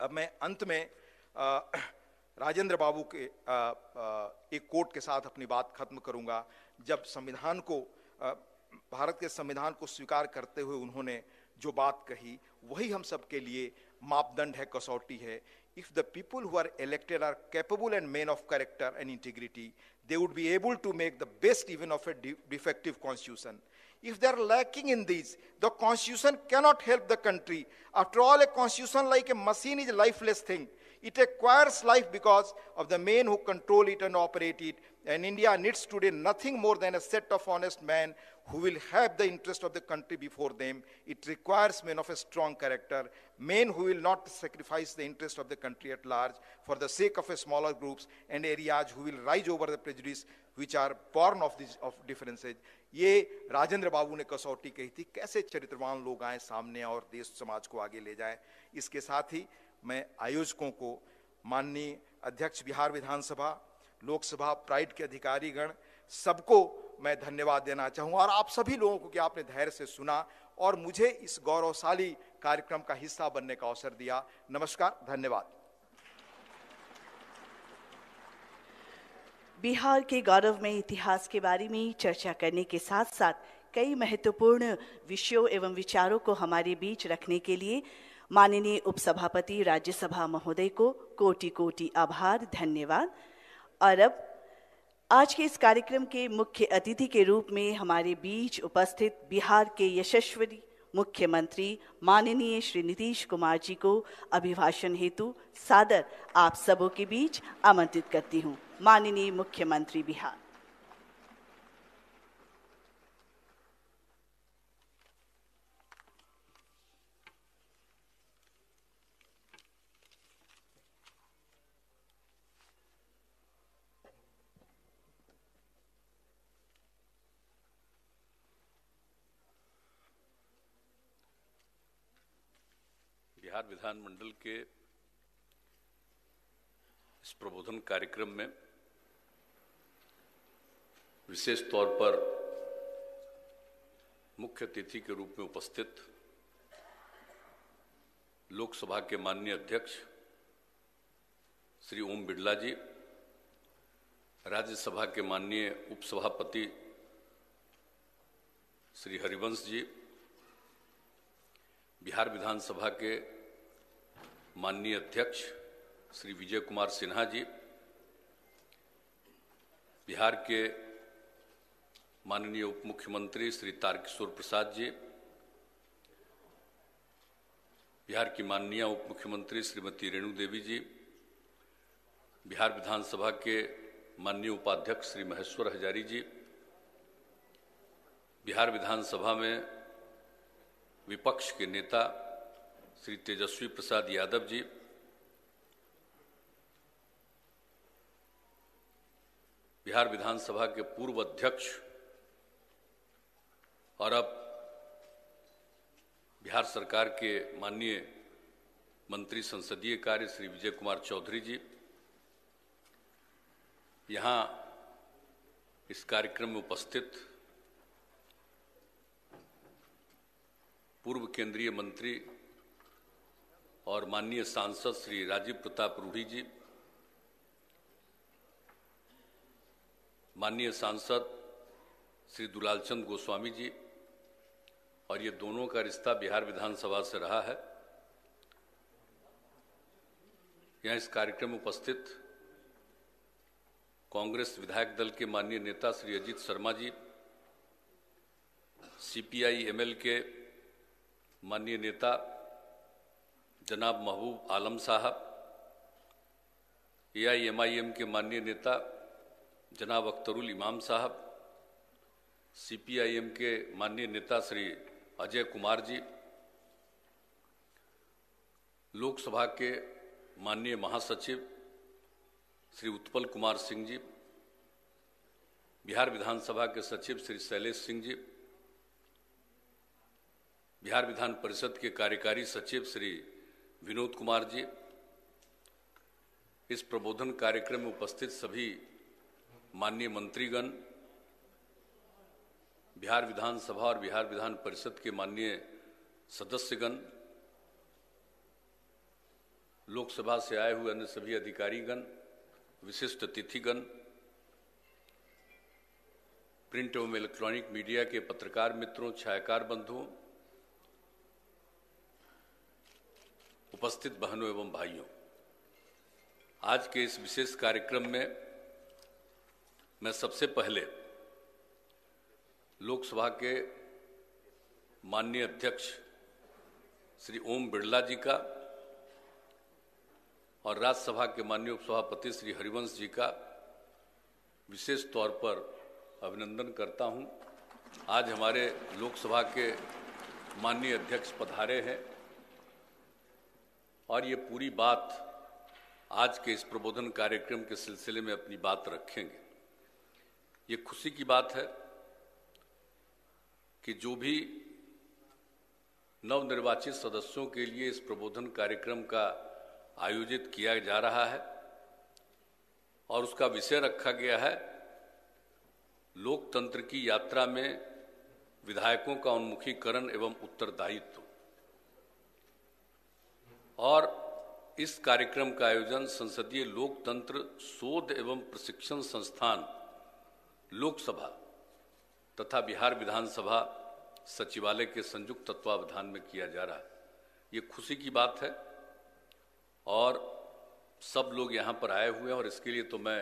अब मैं अंत में आ, राजेंद्र बाबू के आ, आ, एक कोट के साथ अपनी बात खत्म करूंगा। जब संविधान को आ, भारत के संविधान को स्वीकार करते हुए उन्होंने जो बात कही, वही हम सबके लिए मापदंड है, कसौटी है। If the people who are elected are capable and men of character and integrity, they would be able to make the best even of a defective constitution. If they are lacking in these, the constitution cannot help the country. After all, a constitution like a machine is a lifeless thing. It acquires life because of the men who control it and operate it. And India needs today nothing more than a set of honest men who will have the interest of the country before them. It requires men of a strong character, men who will not sacrifice the interest of the country at large for the sake of a smaller groups and areas who will rise over the prejudice which are born of these of differences. ये राजेंद्र बाबू ने कसौटी कही थी, कैसे चरित्रवान लोग आए सामने और देश समाज को आगे ले जाए। इसके साथ ही मैं आयोजकों को, माननीय अध्यक्ष बिहार विधानसभा, लोकसभा, प्राइड के अधिकारीगण, सबको मैं धन्यवाद देना चाहूँगा, और आप सभी लोगों को कि आपने धैर्य से सुना और मुझे इस गौरवशाली कार्यक्रम का हिस्सा बनने का अवसर दिया। नमस्कार, धन्यवाद। बिहार के गौरवमय इतिहास के बारे में चर्चा करने के साथ साथ कई महत्वपूर्ण विषयों एवं विचारों को हमारे बीच रखने के लिए माननीय उपसभापति राज्यसभा महोदय को कोटि कोटि आभार, धन्यवाद। और अब आज के इस कार्यक्रम के मुख्य अतिथि के रूप में हमारे बीच उपस्थित बिहार के यशस्वी मुख्यमंत्री माननीय श्री नीतीश कुमार जी को अभिभाषण हेतु सादर आप सबों के बीच आमंत्रित करती हूँ। माननीय मुख्यमंत्री बिहार। बिहार विधानमंडल के इस प्रबोधन कार्यक्रम में विशेष तौर पर मुख्य अतिथि के रूप में उपस्थित लोकसभा के माननीय अध्यक्ष श्री ओम बिरला जी, राज्यसभा के माननीय उपसभापति श्री हरिवंश जी, बिहार विधानसभा के माननीय अध्यक्ष श्री विजय कुमार सिन्हा जी, बिहार के माननीय उप मुख्यमंत्री श्री तारकिशोर प्रसाद जी, बिहार की माननीय उप मुख्यमंत्री श्रीमती रेणु देवी जी, बिहार विधानसभा के माननीय उपाध्यक्ष श्री महेश्वर हजारी जी, बिहार विधानसभा में विपक्ष के नेता श्री तेजस्वी प्रसाद यादव जी, बिहार विधानसभा के पूर्व अध्यक्ष और अब बिहार सरकार के माननीय मंत्री संसदीय कार्य श्री विजय कुमार चौधरी जी, यहाँ इस कार्यक्रम में उपस्थित पूर्व केंद्रीय मंत्री और माननीय सांसद श्री राजीव प्रताप रूढ़ी जी, माननीय सांसद श्री दुलाल चंद गोस्वामी जी, और ये दोनों का रिश्ता बिहार विधानसभा से रहा है। यहाँ इस कार्यक्रम में उपस्थित कांग्रेस विधायक दल के माननीय नेता श्री अजीत शर्मा जी, सीपीआई एमएल के माननीय नेता जनाब महबूब आलम साहब, ए आई एम आई एम के माननीय नेता जनाब अख्तरुल इमाम साहब, सी पी आई एम के माननीय नेता श्री अजय कुमार जी, लोकसभा के माननीय महासचिव श्री उत्पल कुमार सिंह जी, बिहार विधानसभा के सचिव श्री शैलेश सिंह जी, बिहार विधान परिषद के कार्यकारी सचिव श्री विनोद कुमार जी, इस प्रबोधन कार्यक्रम में उपस्थित सभी माननीय मंत्रीगण, बिहार विधानसभा और बिहार विधान परिषद के माननीय सदस्यगण, लोकसभा से आए हुए अन्य सभी अधिकारीगण, विशिष्ट अतिथिगण, प्रिंट एवं इलेक्ट्रॉनिक मीडिया के पत्रकार मित्रों, छायाकार बंधुओं, उपस्थित बहनों एवं भाइयों, आज के इस विशेष कार्यक्रम में मैं सबसे पहले लोकसभा के माननीय अध्यक्ष श्री ओम बिरला जी का और राज्यसभा के माननीय उपसभापति श्री हरिवंश जी का विशेष तौर पर अभिनंदन करता हूं। आज हमारे लोकसभा के माननीय अध्यक्ष पधारे हैं और ये पूरी बात आज के इस प्रबोधन कार्यक्रम के सिलसिले में अपनी बात रखेंगे। ये खुशी की बात है कि जो भी नवनिर्वाचित सदस्यों के लिए इस प्रबोधन कार्यक्रम का आयोजित किया जा रहा है और उसका विषय रखा गया है लोकतंत्र की यात्रा में विधायकों का उन्मुखीकरण एवं उत्तरदायित्व, और इस कार्यक्रम का आयोजन संसदीय लोकतंत्र शोध एवं प्रशिक्षण संस्थान लोकसभा तथा बिहार विधानसभा सचिवालय के संयुक्त तत्वावधान में किया जा रहा है। ये खुशी की बात है और सब लोग यहाँ पर आए हुए हैं, और इसके लिए तो मैं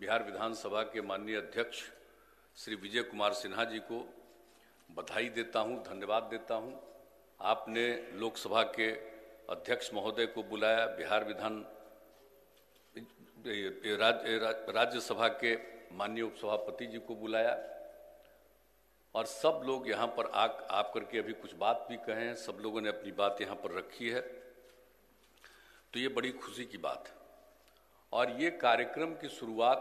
बिहार विधानसभा के माननीय अध्यक्ष श्री विजय कुमार सिन्हा जी को बधाई देता हूँ, धन्यवाद देता हूँ। आपने लोकसभा के अध्यक्ष महोदय को बुलाया, बिहार विधान राज्यसभा के माननीय उपसभापति जी को बुलाया, और सब लोग यहाँ पर आ आप करके अभी कुछ बात भी कहे हैं, सब लोगों ने अपनी बात यहाँ पर रखी है, तो ये बड़ी खुशी की बात है। और ये कार्यक्रम की शुरुआत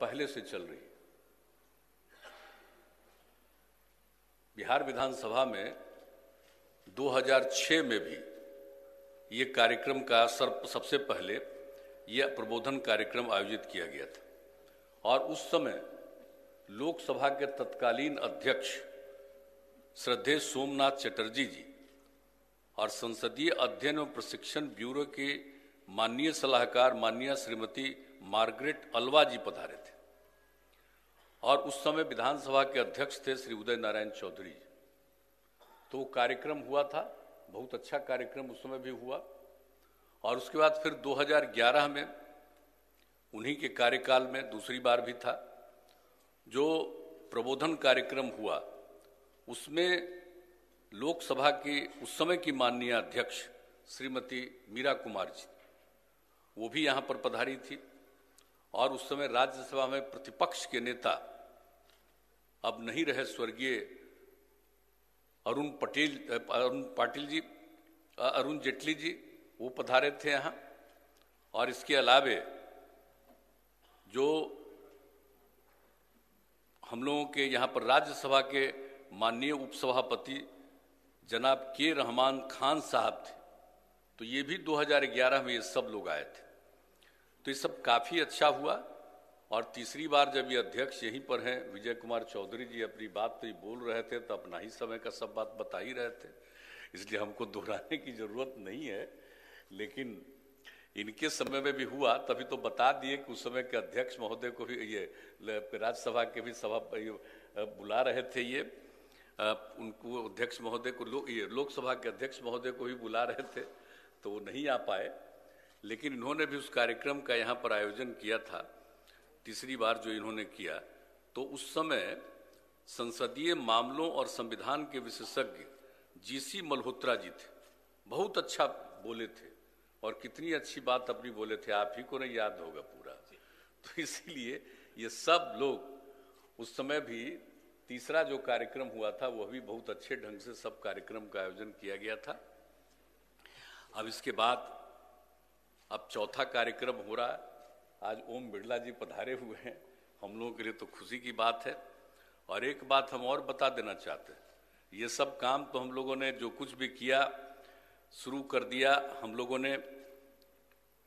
पहले से चल रही है। बिहार विधानसभा में दो हज़ार छह में भी ये कार्यक्रम का सर्व सबसे पहले यह प्रबोधन कार्यक्रम आयोजित किया गया था और उस समय लोकसभा के तत्कालीन अध्यक्ष श्रद्धेय सोमनाथ चटर्जी जी और संसदीय अध्ययन और प्रशिक्षण ब्यूरो के माननीय सलाहकार माननीय श्रीमती मार्गरेट अलवा जी पधारे थे और उस समय विधानसभा के अध्यक्ष थे श्री उदय नारायण चौधरी जी। तो कार्यक्रम हुआ था, बहुत अच्छा कार्यक्रम उस समय भी हुआ और उसके बाद फिर दो हज़ार ग्यारह में उन्हीं के कार्यकाल में दूसरी बार भी था। जो प्रबोधन कार्यक्रम हुआ उसमें लोकसभा की उस समय की माननीय अध्यक्ष श्रीमती मीरा कुमार जी वो भी यहाँ पर पधारी थी और उस समय राज्यसभा में प्रतिपक्ष के नेता अब नहीं रहे स्वर्गीय अरुण पटेल अरुण पाटिल जी अरुण जेटली जी वो पधारे थे यहाँ और इसके अलावे जो हम लोगों के यहाँ पर राज्यसभा के माननीय उपसभापति जनाब के रहमान खान साहब थे तो ये भी दो हज़ार ग्यारह में ये सब लोग आए थे। तो ये सब काफ़ी अच्छा हुआ और तीसरी बार जब ये अध्यक्ष यहीं पर हैं विजय कुमार चौधरी जी अपनी बात तो ये बोल रहे थे तो अपना ही समय का सब बात बता ही रहे थे इसलिए हमको दोहराने की जरूरत नहीं है, लेकिन इनके समय में भी हुआ तभी तो बता दिए कि उस समय के अध्यक्ष महोदय को भी ये राज्यसभा के भी सभा बुला रहे थे ये उनको अध्यक्ष महोदय को लो, ये लोकसभा के अध्यक्ष महोदय को भी बुला रहे थे तो वो नहीं आ पाए, लेकिन इन्होंने भी उस कार्यक्रम का यहाँ पर आयोजन किया था तीसरी बार जो इन्होंने किया। तो उस समय संसदीय मामलों और संविधान के विशेषज्ञ जी सी मल्होत्रा जी थे, बहुत अच्छा बोले थे और कितनी अच्छी बात अपनी बोले थे आप ही को नहीं याद होगा पूरा। तो इसीलिए ये सब लोग उस समय भी तीसरा जो कार्यक्रम हुआ था वह भी बहुत अच्छे ढंग से सब कार्यक्रम का आयोजन किया गया था। अब इसके बाद अब चौथा कार्यक्रम हो रहा है, आज ओम बिरला जी पधारे हुए हैं, हम लोगों के लिए तो खुशी की बात है। और एक बात हम और बता देना चाहते हैं, ये सब काम तो हम लोगों ने जो कुछ भी किया शुरू कर दिया हम लोगों ने,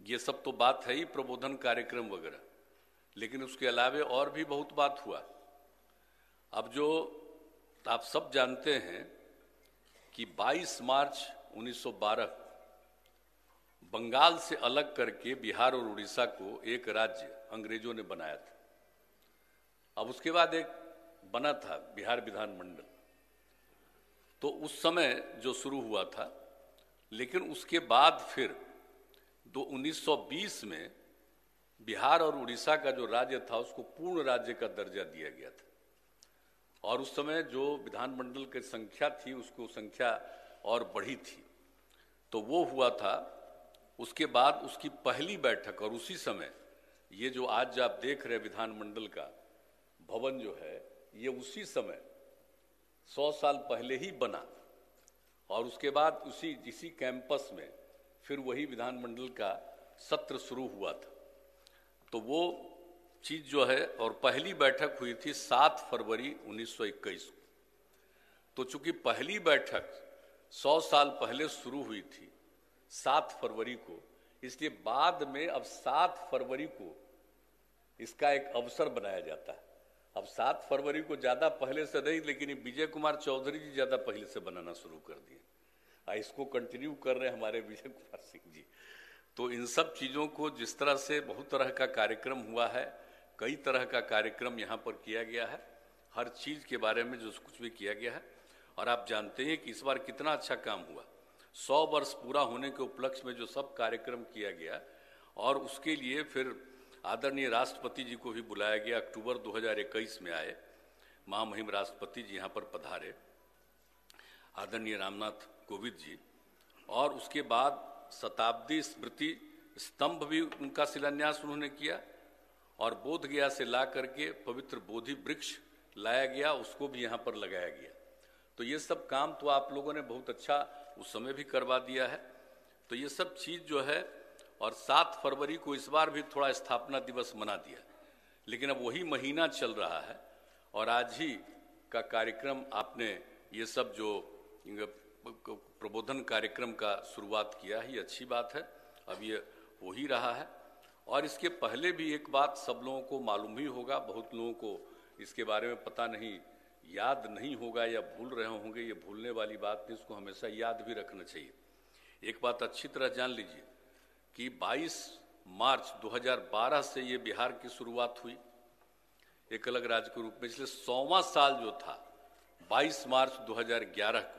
ये सब तो बात है ही प्रबोधन कार्यक्रम वगैरह, लेकिन उसके अलावे और भी बहुत बात हुआ। अब जो आप सब जानते हैं कि बाईस मार्च उन्नीस सौ बारह बंगाल से अलग करके बिहार और उड़ीसा को एक राज्य अंग्रेजों ने बनाया था। अब उसके बाद एक बना था बिहार विधानमंडल, तो उस समय जो शुरू हुआ था, लेकिन उसके बाद फिर दो उन्नीस सौ बीस में बिहार और उड़ीसा का जो राज्य था उसको पूर्ण राज्य का दर्जा दिया गया था और उस समय जो विधानमंडल की संख्या थी उसको संख्या और बढ़ी थी। तो वो हुआ था। उसके बाद उसकी पहली बैठक और उसी समय ये जो आज आप देख रहे विधानमंडल का भवन जो है ये उसी समय सौ साल पहले ही बना और उसके बाद उसी इसी कैंपस में फिर वही विधानमंडल का सत्र शुरू हुआ था। तो वो चीज़ जो है और पहली बैठक हुई थी सात फरवरी उन्नीस सौ इक्कीस को। तो चूंकि पहली बैठक सौ साल पहले शुरू हुई थी सात फरवरी को, इसलिए बाद में अब सात फरवरी को इसका एक अवसर बनाया जाता है। अब सात फरवरी को ज़्यादा पहले से नहीं, लेकिन विजय कुमार चौधरी जी ज़्यादा पहले से बनाना शुरू कर दिए और इसको कंटिन्यू कर रहे हैं हमारे विजय कुमार सिंह जी। तो इन सब चीज़ों को जिस तरह से बहुत तरह का कार्यक्रम हुआ है, कई तरह का कार्यक्रम यहाँ पर किया गया है, हर चीज़ के बारे में जो कुछ भी किया गया है। और आप जानते हैं कि इस बार कितना अच्छा काम हुआ, सौ वर्ष पूरा होने के उपलक्ष्य में जो सब कार्यक्रम किया गया और उसके लिए फिर आदरणीय राष्ट्रपति जी को भी बुलाया गया, अक्टूबर दो हज़ार इक्कीस में आए, महामहिम राष्ट्रपति जी यहाँ पर पधारे आदरणीय रामनाथ कोविंद जी। और उसके बाद शताब्दी स्मृति स्तंभ भी उनका शिलान्यास उन्होंने किया और बोधगया से ला करके पवित्र बोधि वृक्ष लाया गया, उसको भी यहाँ पर लगाया गया। तो ये सब काम तो आप लोगों ने बहुत अच्छा उस समय भी करवा दिया है। तो ये सब चीज़ जो है, और सात फरवरी को इस बार भी थोड़ा स्थापना दिवस मना दिया, लेकिन अब वही महीना चल रहा है और आज ही का कार्यक्रम आपने ये सब जो प्रबोधन कार्यक्रम का शुरुआत किया है, ये अच्छी बात है। अब ये हो ही रहा है और इसके पहले भी एक बात सब लोगों को मालूम ही होगा, बहुत लोगों को इसके बारे में पता नहीं, याद नहीं होगा या भूल रहे होंगे। ये भूलने वाली बात नहीं, इसको हमेशा याद भी रखना चाहिए। एक बात अच्छी तरह जान लीजिए कि बाईस मार्च दो हज़ार बारह से ये बिहार की शुरुआत हुई एक अलग राज्य के रूप में। इसलिए सौवां साल जो था बाईस मार्च दो हज़ार ग्यारह को,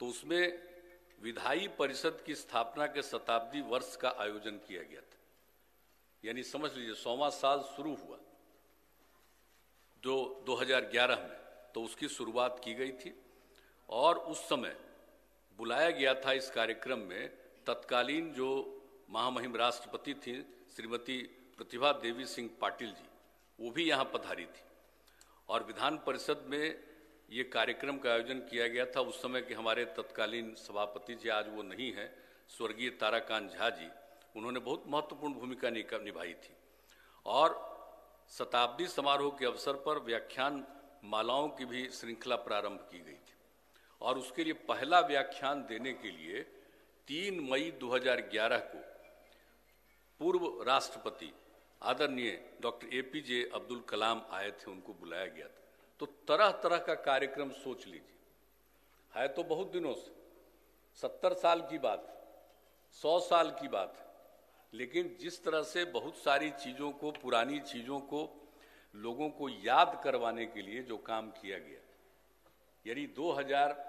तो उसमें विधायी परिषद की स्थापना के शताब्दी वर्ष का आयोजन किया गया था। यानी समझ लीजिए सौवां साल शुरू हुआ जो दो हज़ार ग्यारह में, तो उसकी शुरुआत की गई थी। और उस समय बुलाया गया था इस कार्यक्रम में तत्कालीन जो महामहिम राष्ट्रपति थी श्रीमती प्रतिभा देवी सिंह पाटिल जी, वो भी यहाँ पधारी थी। और विधान परिषद में ये कार्यक्रम का आयोजन किया गया था। उस समय के हमारे तत्कालीन सभापति जी, आज वो नहीं हैं, स्वर्गीय ताराकांत झा जी, उन्होंने बहुत महत्वपूर्ण भूमिका निभाई थी। और शताब्दी समारोह के अवसर पर व्याख्यान मालाओं की भी श्रृंखला प्रारंभ की गई थी। और उसके लिए पहला व्याख्यान देने के लिए तीन मई दो हज़ार ग्यारह को पूर्व राष्ट्रपति आदरणीय doctor A P J Abdul Kalam आए थे, उनको बुलाया गया था। तो तरह तरह का कार्यक्रम सोच लीजिए, है तो बहुत दिनों से, सत्तर साल की बात, सौ साल की बात, लेकिन जिस तरह से बहुत सारी चीज़ों को, पुरानी चीज़ों को लोगों को याद करवाने के लिए जो काम किया गया, यानी दो हज़ार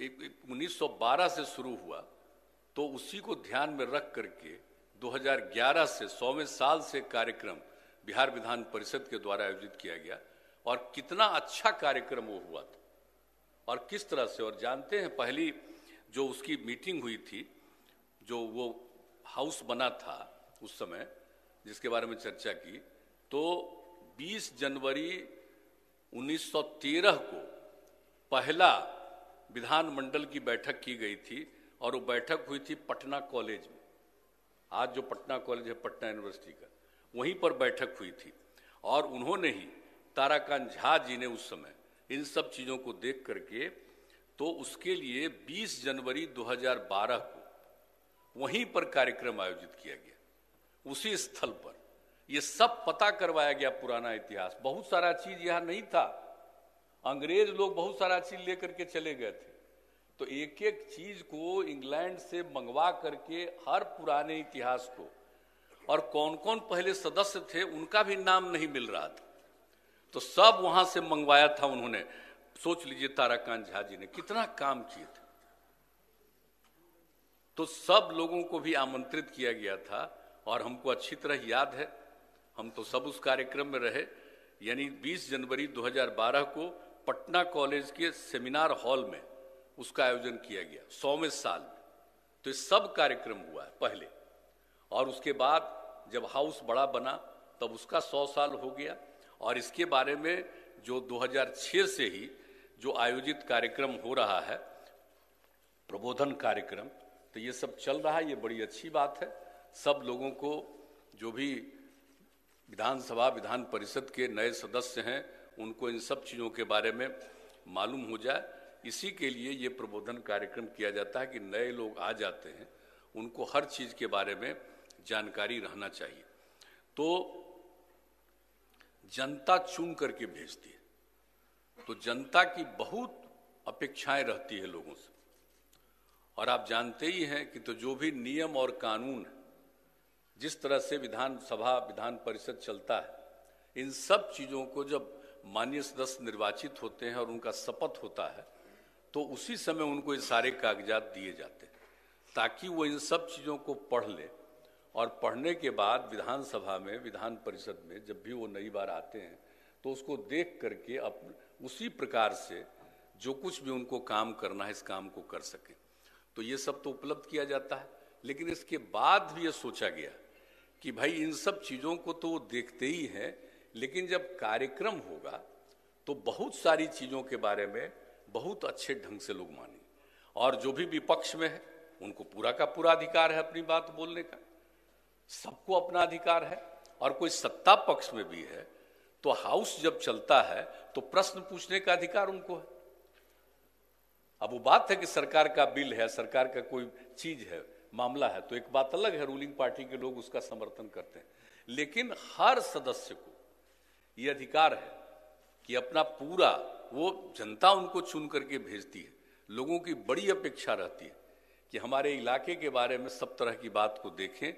उन्नीस सौ बारह से शुरू हुआ, तो उसी को ध्यान में रख करके दो हज़ार ग्यारह से सौवें साल से कार्यक्रम बिहार विधान परिषद के द्वारा आयोजित किया गया। और कितना अच्छा कार्यक्रम वो हुआ था और किस तरह से। और जानते हैं पहली जो उसकी मीटिंग हुई थी, जो वो हाउस बना था उस समय जिसके बारे में चर्चा की, तो बीस जनवरी उन्नीस सौ तेरह को पहला विधानमंडल की बैठक की गई थी। और वो बैठक हुई थी पटना कॉलेज में, आज जो पटना कॉलेज है पटना यूनिवर्सिटी का, वहीं पर बैठक हुई थी। और उन्होंने ही, ताराकांत झा जी ने उस समय इन सब चीज़ों को देख करके, तो उसके लिए बीस जनवरी दो हज़ार बारह को वहीं पर कार्यक्रम आयोजित किया गया, उसी स्थल पर। ये सब पता करवाया गया, पुराना इतिहास, बहुत सारा चीज़ यहाँ नहीं था। अंग्रेज लोग बहुत सारा चीज लेकर के चले गए थे, तो एक एक चीज को इंग्लैंड से मंगवा करके हर पुराने इतिहास को, और कौन कौन पहले सदस्य थे उनका भी नाम नहीं मिल रहा था, तो सब वहां से मंगवाया था उन्होंने। सोच लीजिए ताराकांत झा जी ने कितना काम किया था। तो सब लोगों को भी आमंत्रित किया गया था और हमको अच्छी तरह याद है, हम तो सब उस कार्यक्रम में रहे। यानी बीस जनवरी दो हज़ार बारह को पटना कॉलेज के सेमिनार हॉल में उसका आयोजन किया गया सौवें साल में। तो ये सब कार्यक्रम हुआ है पहले। और उसके बाद जब हाउस बड़ा बना तब उसका सौ साल हो गया। और इसके बारे में जो दो हज़ार छह से ही जो आयोजित कार्यक्रम हो रहा है, प्रबोधन कार्यक्रम, तो ये सब चल रहा है, ये बड़ी अच्छी बात है। सब लोगों को, जो भी विधानसभा विधान परिषद के नए सदस्य हैं, उनको इन सब चीज़ों के बारे में मालूम हो जाए। इसी के लिए ये प्रबोधन कार्यक्रम किया जाता है कि नए लोग आ जाते हैं, उनको हर चीज़ के बारे में जानकारी रहना चाहिए। तो जनता चुन करके भेजती है, तो जनता की बहुत अपेक्षाएं रहती है लोगों से। और आप जानते ही हैं कि तो जो भी नियम और कानून है, जिस तरह से विधानसभा विधान परिषद चलता है, इन सब चीज़ों को जब माननीय सदस्य निर्वाचित होते हैं और उनका शपथ होता है, तो उसी समय उनको ये सारे कागजात दिए जाते हैं ताकि वो इन सब चीज़ों को पढ़ लें। और पढ़ने के बाद विधानसभा में विधान परिषद में जब भी वो नई बार आते हैं, तो उसको देख करके अप उसी प्रकार से जो कुछ भी उनको काम करना है, इस काम को कर सकें। तो ये सब तो उपलब्ध किया जाता है। लेकिन इसके बाद भी ये सोचा गया कि भाई इन सब चीज़ों को तो वो देखते ही हैं, लेकिन जब कार्यक्रम होगा तो बहुत सारी चीज़ों के बारे में बहुत अच्छे ढंग से लोग मानें। और जो भी विपक्ष में है उनको पूरा का पूरा अधिकार है अपनी बात बोलने का, सबको अपना अधिकार है। और कोई सत्ता पक्ष में भी है तो हाउस जब चलता है तो प्रश्न पूछने का अधिकार उनको है। अब वो बात है कि सरकार का बिल है, सरकार का कोई चीज है, मामला है, तो एक बात अलग है, रूलिंग पार्टी के लोग उसका समर्थन करते हैं। लेकिन हर सदस्य को ये अधिकार है कि अपना पूरा, वो जनता उनको चुन करके भेजती है, लोगों की बड़ी अपेक्षा रहती है कि हमारे इलाके के बारे में सब तरह की बात को देखें।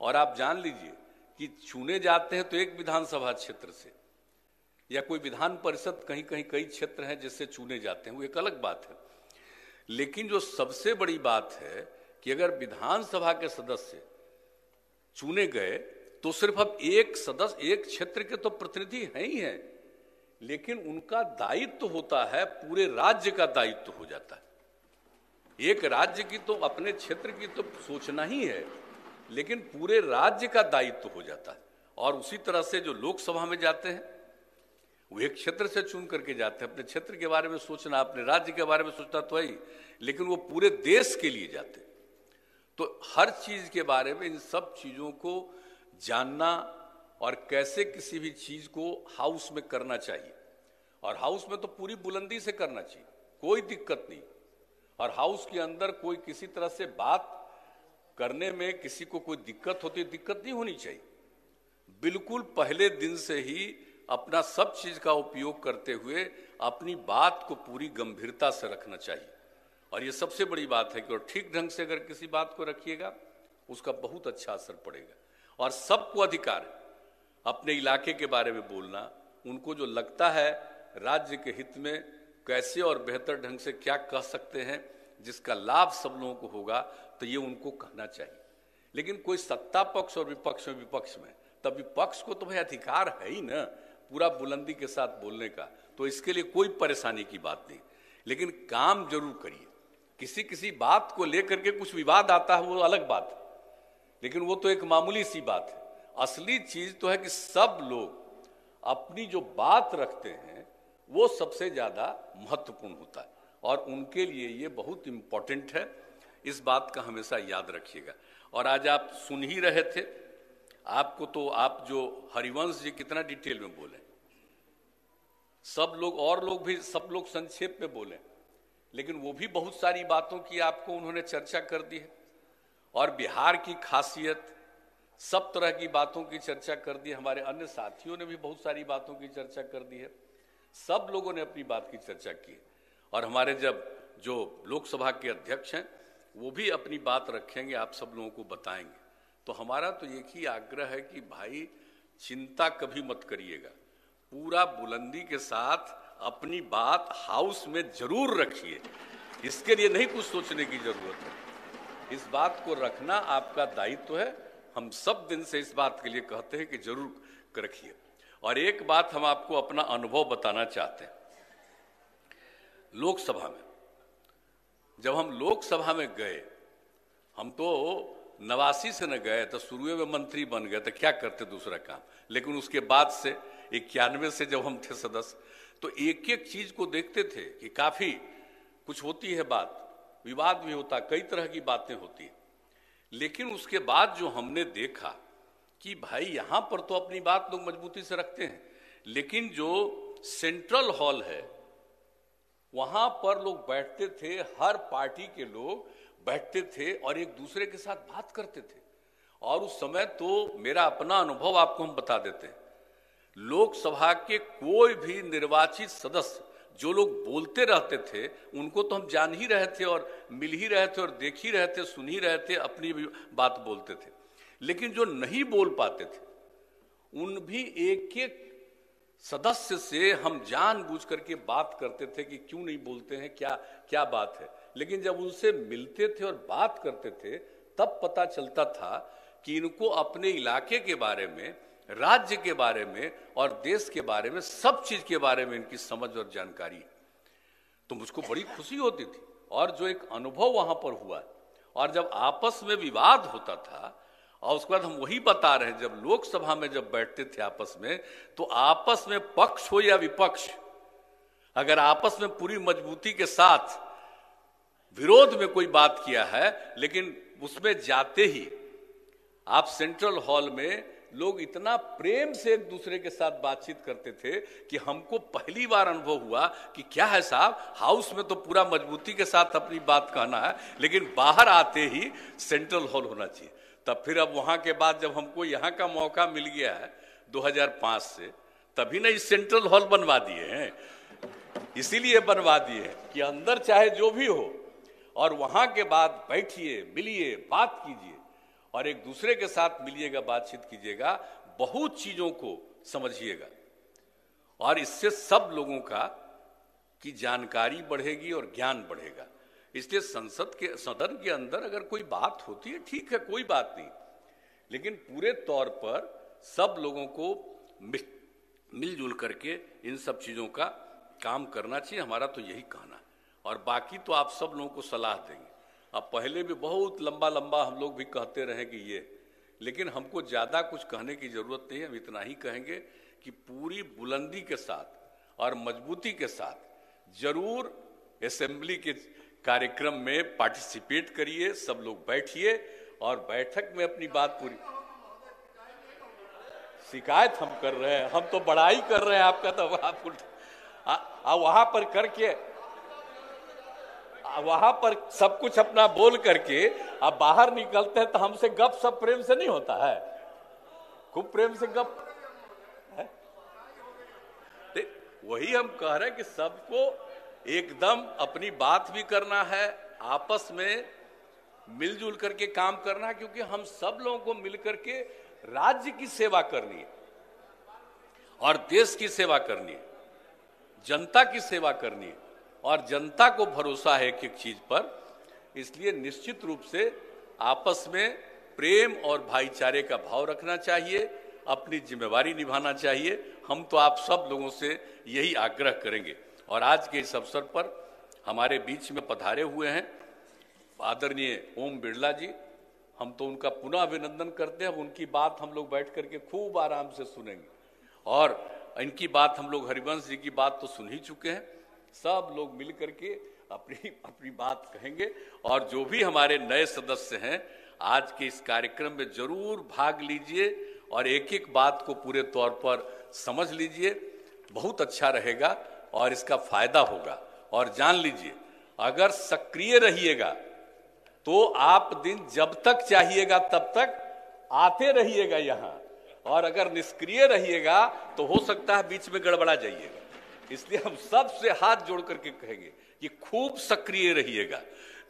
और आप जान लीजिए कि चुने जाते हैं तो एक विधानसभा क्षेत्र से या कोई विधान परिषद, कहीं कहीं कई क्षेत्र हैं जिससे चुने जाते हैं, वो एक अलग बात है। लेकिन जो सबसे बड़ी बात है कि अगर विधानसभा के सदस्य चुने गए तो सिर्फ अब एक सदस्य एक क्षेत्र के तो प्रतिनिधि हैं ही हैं, लेकिन उनका दायित्व तो होता है, पूरे राज्य का दायित्व तो हो जाता है। एक राज्य की तो, अपने क्षेत्र की तो सोचना ही है, लेकिन पूरे राज्य का दायित्व तो हो जाता है। और उसी तरह से जो लोकसभा में जाते हैं वो एक क्षेत्र से चुन करके जाते हैं, अपने क्षेत्र के बारे में सोचना, अपने राज्य के बारे में सोचना तो है ही, लेकिन वो पूरे देश के लिए जाते हैं। तो हर चीज के बारे में, इन सब चीजों को जानना और कैसे किसी भी चीज को हाउस में करना चाहिए, और हाउस में तो पूरी बुलंदी से करना चाहिए, कोई दिक्कत नहीं। और हाउस के अंदर कोई किसी तरह से बात करने में किसी को कोई दिक्कत होती, दिक्कत नहीं होनी चाहिए। बिल्कुल पहले दिन से ही अपना सब चीज का उपयोग करते हुए अपनी बात को पूरी गंभीरता से रखना चाहिए। और ये सबसे बड़ी बात है कि और ठीक ढंग से अगर किसी बात को रखिएगा उसका बहुत अच्छा असर पड़ेगा। और सबको अधिकार है अपने इलाके के बारे में बोलना, उनको जो लगता है राज्य के हित में कैसे और बेहतर ढंग से क्या कह सकते हैं जिसका लाभ सब लोगों को होगा, तो ये उनको कहना चाहिए। लेकिन कोई सत्ता पक्ष और विपक्ष में, विपक्ष में तब विपक्ष को तो भाई अधिकार है ही ना पूरा बुलंदी के साथ बोलने का, तो इसके लिए कोई परेशानी की बात नहीं। लेकिन काम जरूर करिए। किसी किसी बात को लेकर के कुछ विवाद आता है, वो अलग बात है, लेकिन वो तो एक मामूली सी बात है। असली चीज तो है कि सब लोग अपनी जो बात रखते हैं वो सबसे ज्यादा महत्वपूर्ण होता है, और उनके लिए ये बहुत इम्पोर्टेंट है। इस बात का हमेशा याद रखिएगा। और आज आप सुन ही रहे थे, आपको तो आप जो हरिवंश जी कितना डिटेल में बोले, सब लोग और लोग भी सब लोग संक्षेप में बोले, लेकिन वो भी बहुत सारी बातों की आपको उन्होंने चर्चा कर दी है। और बिहार की खासियत, सब तरह की बातों की चर्चा कर दी। हमारे अन्य साथियों ने भी बहुत सारी बातों की चर्चा कर दी है, सब लोगों ने अपनी बात की चर्चा की है। और हमारे जब जो लोकसभा के अध्यक्ष हैं वो भी अपनी बात रखेंगे, आप सब लोगों को बताएंगे। तो हमारा तो एक ही आग्रह है कि भाई चिंता कभी मत करिएगा, पूरा बुलंदी के साथ अपनी बात हाउस में जरूर रखिए। इसके लिए नहीं कुछ सोचने की जरूरत है, इस बात को रखना आपका दायित्व है। हम सब दिन से इस बात के लिए कहते हैं कि जरूर रखिए। और एक बात हम आपको अपना अनुभव बताना चाहते हैं। लोकसभा में जब हम लोकसभा में गए, हम तो नवासी से न गए, तो शुरू में मंत्री बन गए तो क्या करते दूसरा काम, लेकिन उसके बाद से इक्यानवे से जब हम थे सदस्य, तो एक एक चीज को देखते थे कि काफी कुछ होती है बात, विवाद भी होता, कई तरह की बातें होती है। लेकिन उसके बाद जो हमने देखा कि भाई यहाँ पर तो अपनी बात लोग मजबूती से रखते हैं, लेकिन जो सेंट्रल हॉल है वहाँ पर लोग बैठते थे, हर पार्टी के लोग बैठते थे और एक दूसरे के साथ बात करते थे। और उस समय तो मेरा अपना अनुभव आपको हम बता देते हैं, लोकसभा के कोई भी निर्वाचित सदस्य जो लोग बोलते रहते थे उनको तो हम जान ही रहे थे और मिल ही रहे थे और देख ही रहे थे, सुन ही रहे थे, अपनी भी बात बोलते थे। लेकिन जो नहीं बोल पाते थे उन भी एक एक सदस्य से हम जानबूझ करके बात करते थे कि क्यों नहीं बोलते हैं, क्या क्या बात है। लेकिन जब उनसे मिलते थे और बात करते थे तब पता चलता था कि इनको अपने इलाके के बारे में, राज्य के बारे में और देश के बारे में, सब चीज के बारे में इनकी समझ और जानकारी है। तो मुझको बड़ी खुशी होती थी। और जो एक अनुभव वहां पर हुआ, और जब आपस में विवाद होता था और उसके बाद हम वही बता रहे हैं, जब लोकसभा में जब बैठते थे आपस में, तो आपस में पक्ष हो या विपक्ष, अगर आपस में पूरी मजबूती के साथ विरोध में कोई बात किया है, लेकिन उसमें जाते ही आप सेंट्रल हॉल में लोग इतना प्रेम से एक दूसरे के साथ बातचीत करते थे कि हमको पहली बार अनुभव हुआ कि क्या है साहब, हाउस में तो पूरा मजबूती के साथ अपनी बात कहना है, लेकिन बाहर आते ही सेंट्रल हॉल होना चाहिए। तब फिर अब वहाँ के बाद जब हमको यहाँ का मौका मिल गया है दो हज़ार पाँच से, तभी ना इस सेंट्रल हॉल बनवा दिए हैं, इसीलिए बनवा दिए हैं कि अंदर चाहे जो भी हो और वहाँ के बाद बैठिए, मिलिए, बात कीजिए और एक दूसरे के साथ मिलिएगा, बातचीत कीजिएगा, बहुत चीजों को समझिएगा और इससे सब लोगों का की जानकारी बढ़ेगी और ज्ञान बढ़ेगा। इसलिए संसद के सदन के अंदर अगर कोई बात होती है ठीक है, कोई बात नहीं, लेकिन पूरे तौर पर सब लोगों को मिलजुल करके इन सब चीजों का काम करना चाहिए, हमारा तो यही कहना है। और बाकी तो आप सब लोगों को सलाह देंगे। अब पहले भी बहुत लंबा लंबा हम लोग भी कहते रहे कि ये, लेकिन हमको ज़्यादा कुछ कहने की ज़रूरत नहीं है। हम इतना ही कहेंगे कि पूरी बुलंदी के साथ और मजबूती के साथ जरूर असेंबली के कार्यक्रम में पार्टिसिपेट करिए, सब लोग बैठिए और बैठक में अपनी बात पूरी। शिकायत हम कर रहे हैं, हम तो बड़ाई कर रहे हैं आपका, तो आप आ, वहाँ पर करके वहां पर सब कुछ अपना बोल करके अब बाहर निकलते हैं तो हमसे गप सब प्रेम से नहीं होता है, खूब प्रेम से गप है। वही हम कह रहे हैं कि सबको एकदम अपनी बात भी करना है, आपस में मिलजुल करके काम करना है, क्योंकि हम सब लोगों को मिलकर के राज्य की सेवा करनी है और देश की सेवा करनी है, जनता की सेवा करनी है और जनता को भरोसा है एक एक चीज पर। इसलिए निश्चित रूप से आपस में प्रेम और भाईचारे का भाव रखना चाहिए, अपनी जिम्मेवारी निभाना चाहिए। हम तो आप सब लोगों से यही आग्रह करेंगे। और आज के इस अवसर पर हमारे बीच में पधारे हुए हैं आदरणीय ओम बिरला जी, हम तो उनका पुनः अभिनंदन करते हैं। उनकी बात हम लोग बैठ करके खूब आराम से सुनेंगे और इनकी बात हम लोग, हरिवंश जी की बात तो सुन ही चुके हैं, सब लोग मिल करके अपनी अपनी बात कहेंगे। और जो भी हमारे नए सदस्य हैं आज के इस कार्यक्रम में जरूर भाग लीजिए और एक एक बात को पूरे तौर पर समझ लीजिए, बहुत अच्छा रहेगा और इसका फायदा होगा। और जान लीजिए, अगर सक्रिय रहिएगा तो आप दिन जब तक चाहिएगा तब तक आते रहिएगा यहाँ, और अगर निष्क्रिय रहिएगा तो हो सकता है बीच में गड़बड़ा जाइएगा। इसलिए हम सबसे हाथ जोड़ करके कहेंगे कि खूब सक्रिय रहिएगा।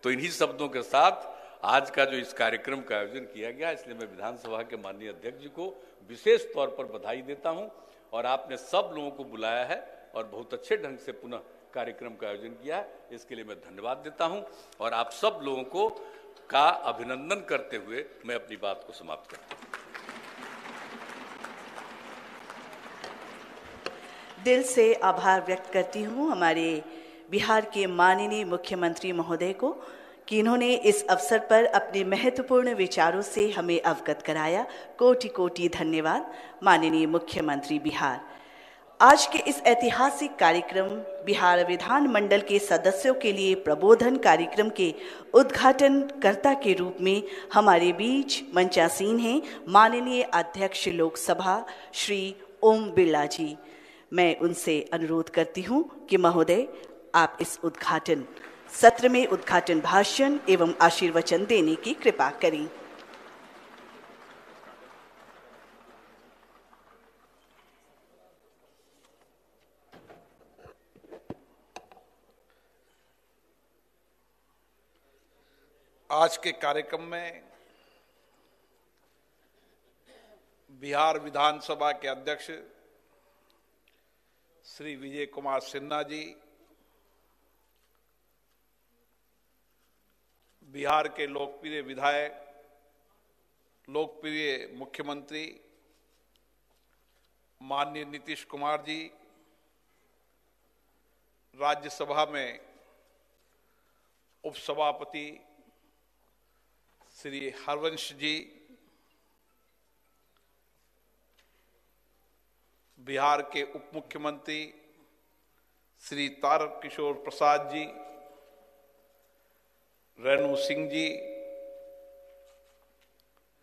तो इन्हीं शब्दों के साथ आज का जो इस कार्यक्रम का आयोजन किया गया, इसलिए मैं विधानसभा के माननीय अध्यक्ष जी को विशेष तौर पर बधाई देता हूं। और आपने सब लोगों को बुलाया है और बहुत अच्छे ढंग से पुनः कार्यक्रम का आयोजन किया है, इसके लिए मैं धन्यवाद देता हूँ और आप सब लोगों को का अभिनंदन करते हुए मैं अपनी बात को समाप्त करता हूँ। दिल से आभार व्यक्त करती हूँ हमारे बिहार के माननीय मुख्यमंत्री महोदय को कि इन्होंने इस अवसर पर अपने महत्वपूर्ण विचारों से हमें अवगत कराया। कोटि कोटि धन्यवाद माननीय मुख्यमंत्री बिहार। आज के इस ऐतिहासिक कार्यक्रम बिहार विधानमंडल के सदस्यों के लिए प्रबोधन कार्यक्रम के उद्घाटनकर्ता के रूप में हमारे बीच मंचासीन हैं माननीय अध्यक्ष लोकसभा श्री ओम बिरला जी। मैं उनसे अनुरोध करती हूं कि महोदय आप इस उद्घाटन सत्र में उद्घाटन भाषण एवं आशीर्वचन देने की कृपा करें। आज के कार्यक्रम में बिहार विधानसभा के अध्यक्ष श्री विजय कुमार सिन्हा जी, बिहार के लोकप्रिय विधायक, लोकप्रिय मुख्यमंत्री माननीय नीतीश कुमार जी, राज्यसभा में उपसभापति श्री हरिवंश जी, बिहार के उप मुख्यमंत्री श्री तारकिशोर प्रसाद जी, रेणु सिंह जी,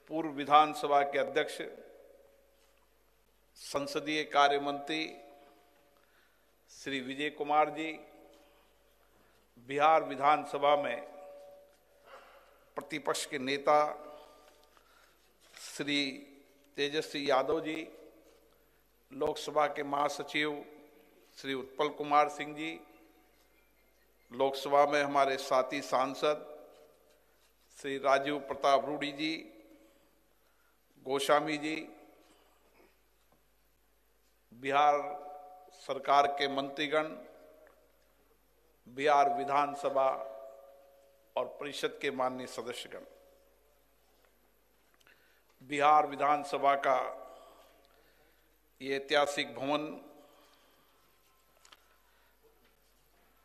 पूर्व विधानसभा के अध्यक्ष संसदीय कार्य मंत्री श्री विजय कुमार जी, बिहार विधानसभा में प्रतिपक्ष के नेता श्री तेजस्वी यादव जी, लोकसभा के महासचिव श्री उत्पल कुमार सिंह जी, लोकसभा में हमारे साथी सांसद श्री राजीव प्रताप रूढ़ी जी, गोस्वामी जी, बिहार सरकार के मंत्रीगण, बिहार विधानसभा और परिषद के माननीय सदस्यगण, बिहार विधानसभा का ये ऐतिहासिक भवन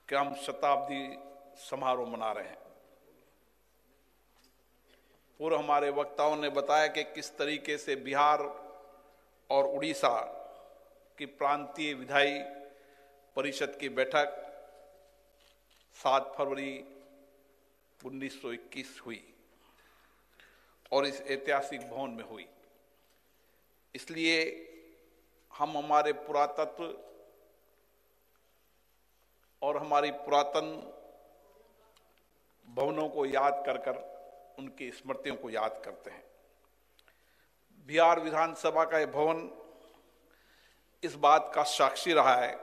का हम शताब्दी समारोह मना रहे हैं। पूर्व हमारे वक्ताओं ने बताया कि किस तरीके से बिहार और उड़ीसा की प्रांतीय विधायी परिषद की बैठक सात फरवरी उन्नीस सौ इक्कीस हुई और इस ऐतिहासिक भवन में हुई। इसलिए हम हमारे पुरातत्व और हमारी पुरातन भवनों को याद कर कर उनकी स्मृतियों को याद करते हैं। बिहार विधानसभा का यह भवन इस बात का साक्षी रहा है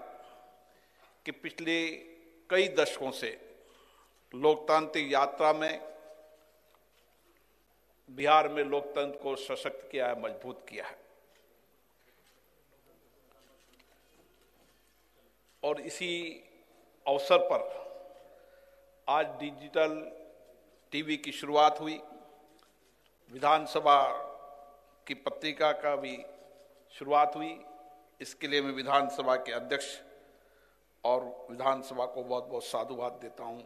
कि पिछले कई दशकों से लोकतांत्रिक यात्रा में बिहार में लोकतंत्र को सशक्त किया है, मजबूत किया है। और इसी अवसर पर आज डिजिटल टीवी की शुरुआत हुई, विधानसभा की पत्रिका का भी शुरुआत हुई। इसके लिए मैं विधानसभा के अध्यक्ष और विधानसभा को बहुत बहुत साधुवाद देता हूं,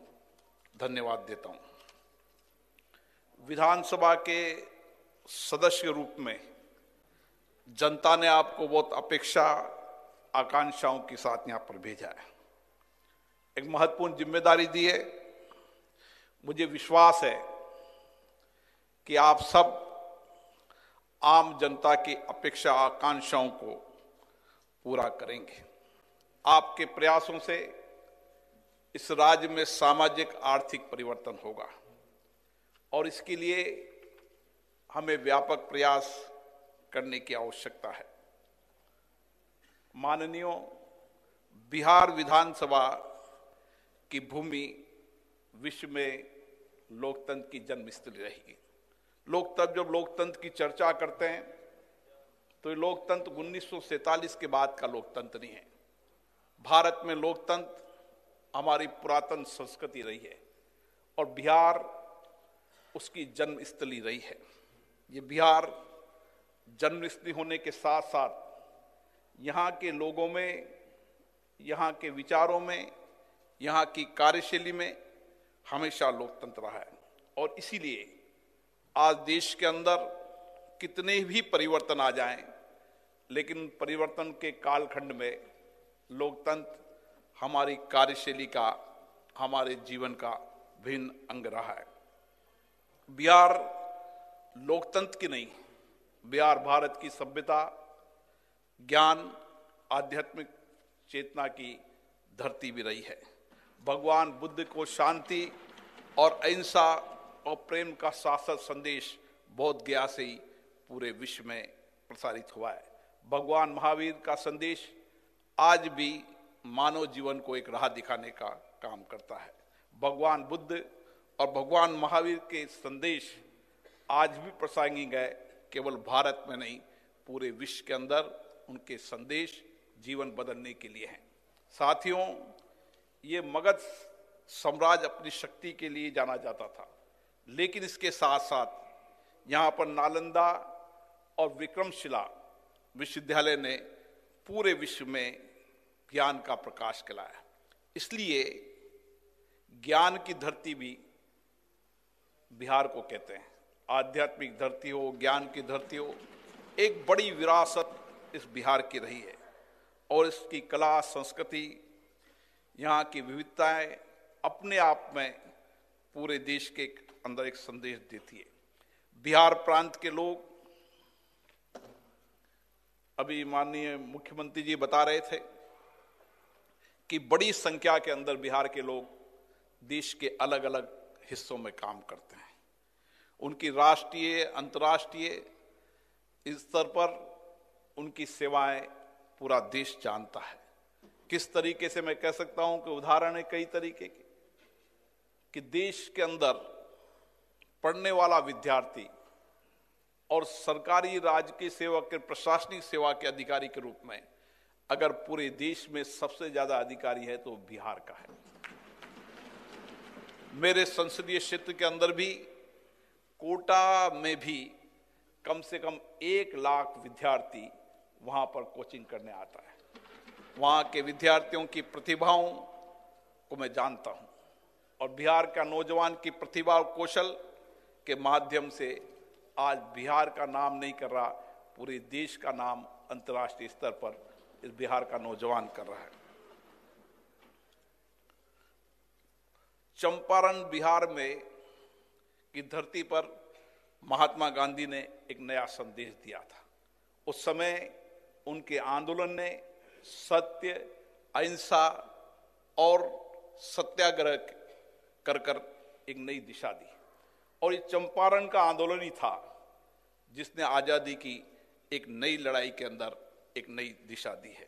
धन्यवाद देता हूं। विधानसभा के सदस्य रूप में जनता ने आपको बहुत अपेक्षा आकांक्षाओं के साथ यहाँ पर भेजा है, एक महत्वपूर्ण जिम्मेदारी दी है। मुझे विश्वास है कि आप सब आम जनता की अपेक्षा आकांक्षाओं को पूरा करेंगे। आपके प्रयासों से इस राज्य में सामाजिक आर्थिक परिवर्तन होगा और इसके लिए हमें व्यापक प्रयास करने की आवश्यकता है। माननीयों, बिहार विधानसभा की भूमि विश्व में लोकतंत्र की जन्मस्थली रहेगी। लोकतंत्र, जब लोकतंत्र की चर्चा करते हैं तो ये लोकतंत्र उन्नीस सौ सैंतालीस के बाद का लोकतंत्र नहीं है। भारत में लोकतंत्र हमारी पुरातन संस्कृति रही है और बिहार उसकी जन्मस्थली रही है। ये बिहार जन्मस्थली होने के साथ साथ यहाँ के लोगों में, यहाँ के विचारों में, यहाँ की कार्यशैली में हमेशा लोकतंत्र रहा है। और इसीलिए आज देश के अंदर कितने भी परिवर्तन आ जाएं, लेकिन परिवर्तन के कालखंड में लोकतंत्र हमारी कार्यशैली का, हमारे जीवन का भिन्न अंग रहा है। बिहार लोकतंत्र की नहीं, बिहार भारत की सभ्यता, ज्ञान, आध्यात्मिक चेतना की धरती भी रही है। भगवान बुद्ध को शांति और अहिंसा और प्रेम का शाश्वत संदेश बोध गया से ही पूरे विश्व में प्रसारित हुआ है। भगवान महावीर का संदेश आज भी मानव जीवन को एक राह दिखाने का काम करता है। भगवान बुद्ध और भगवान महावीर के संदेश आज भी प्रासंगिक है, केवल भारत में नहीं, पूरे विश्व के अंदर उनके संदेश जीवन बदलने के लिए हैं। साथियों, ये मगध साम्राज्य अपनी शक्ति के लिए जाना जाता था, लेकिन इसके साथ साथ यहाँ पर नालंदा और विक्रमशिला विश्वविद्यालय ने पूरे विश्व में ज्ञान का प्रकाश किया। इसलिए ज्ञान की धरती भी बिहार को कहते हैं। आध्यात्मिक धरती हो, ज्ञान की धरती हो, एक बड़ी विरासत इस बिहार की रही है और इसकी कला, संस्कृति, यहाँ की विविधताएं अपने आप में पूरे देश के अंदर एक संदेश देती है। बिहार प्रांत के लोग अभी माननीय मुख्यमंत्री जी बता रहे थे कि बड़ी संख्या के अंदर बिहार के लोग देश के अलग अलग हिस्सों में काम करते हैं, उनकी राष्ट्रीय अंतर्राष्ट्रीय स्तर पर उनकी सेवाएं पूरा देश जानता है। किस तरीके से मैं कह सकता हूं कि उदाहरण है कई तरीके के कि देश के अंदर पढ़ने वाला विद्यार्थी और सरकारी राज्य की सेवा के प्रशासनिक सेवा के अधिकारी के रूप में अगर पूरे देश में सबसे ज्यादा अधिकारी है तो बिहार का है। मेरे संसदीय क्षेत्र के अंदर भी कोटा में भी कम से कम एक लाख विद्यार्थी वहां पर कोचिंग करने आता है। वहां के विद्यार्थियों की प्रतिभाओं को मैं जानता हूं और बिहार का नौजवान की प्रतिभा और कौशल के माध्यम से आज बिहार का नाम नहीं कर रहा, पूरे देश का नाम अंतर्राष्ट्रीय स्तर पर इस बिहार का नौजवान कर रहा है। चंपारण बिहार में की धरती पर महात्मा गांधी ने एक नया संदेश दिया था। उस समय उनके आंदोलन ने सत्य, अहिंसा और सत्याग्रह कर कर एक नई दिशा दी और ये चंपारण का आंदोलन ही था जिसने आज़ादी की एक नई लड़ाई के अंदर एक नई दिशा दी है।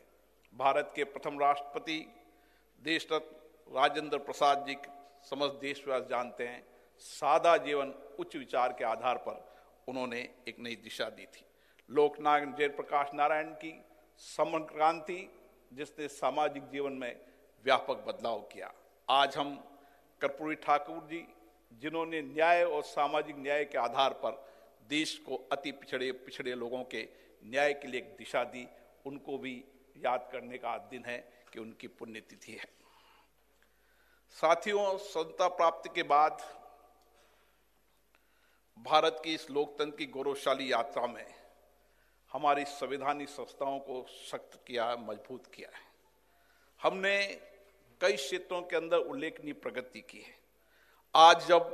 भारत के प्रथम राष्ट्रपति देश रत्न राजेंद्र प्रसाद जी समस्त देशवासी जानते हैं, सादा जीवन उच्च विचार के आधार पर उन्होंने एक नई दिशा दी थी। लोकनायक जयप्रकाश नारायण की समग्र क्रांति जिसने सामाजिक जीवन में व्यापक बदलाव किया। आज हम कर्पूरी ठाकुर जी जिन्होंने न्याय और सामाजिक न्याय के आधार पर देश को अति पिछड़े पिछड़े लोगों के न्याय के लिए एक दिशा दी, उनको भी याद करने का दिन है कि उनकी पुण्यतिथि है। साथियों, स्वतंत्रता प्राप्ति के बाद भारत की इस लोकतंत्र की गौरवशाली यात्रा में हमारी संवैधानिक संस्थाओं को सशक्त किया है, मजबूत किया है। हमने कई क्षेत्रों के अंदर उल्लेखनीय प्रगति की है। आज जब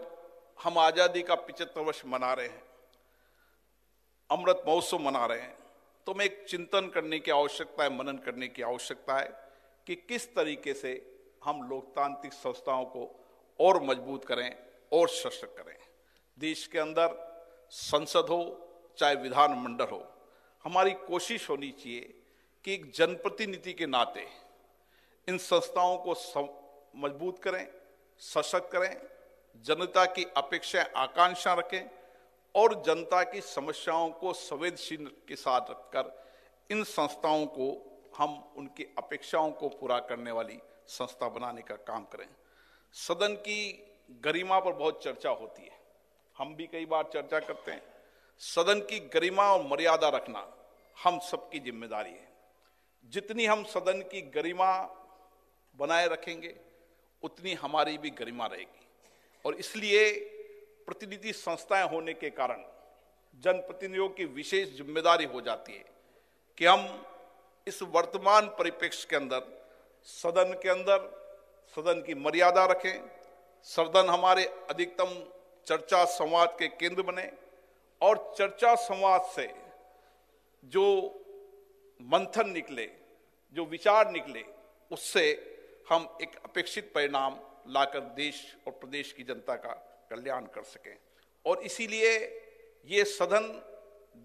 हम आज़ादी का पिछहत्तर वर्ष मना रहे हैं, अमृत महोत्सव मना रहे हैं, तो हमें एक चिंतन करने की आवश्यकता है, मनन करने की आवश्यकता है कि किस तरीके से हम लोकतांत्रिक संस्थाओं को और मजबूत करें और सशक्त करें। देश के अंदर संसद हो चाहे विधानमंडल हो, हमारी कोशिश होनी चाहिए कि एक जनप्रतिनिधि के नाते इन संस्थाओं को मजबूत करें, सशक्त करें, जनता की अपेक्षाएं आकांक्षा रखें और जनता की समस्याओं को संवेदनशील के साथ रखकर इन संस्थाओं को हम उनकी अपेक्षाओं को पूरा करने वाली संस्था बनाने का काम करें। सदन की गरिमा पर बहुत चर्चा होती है, हम भी कई बार चर्चा करते हैं। सदन की गरिमा और मर्यादा रखना हम सबकी जिम्मेदारी है। जितनी हम सदन की गरिमा बनाए रखेंगे उतनी हमारी भी गरिमा रहेगी और इसलिए प्रतिनिधि संस्थाएं होने के कारण जनप्रतिनिधियों की विशेष जिम्मेदारी हो जाती है कि हम इस वर्तमान परिप्रेक्ष्य के अंदर सदन के अंदर सदन की मर्यादा रखें, सदन हमारे अधिकतम चर्चा संवाद के केंद्र बने और चर्चा संवाद से जो मंथन निकले, जो विचार निकले, उससे हम एक अपेक्षित परिणाम लाकर देश और प्रदेश की जनता का कल्याण कर सकें। और इसीलिए ये सदन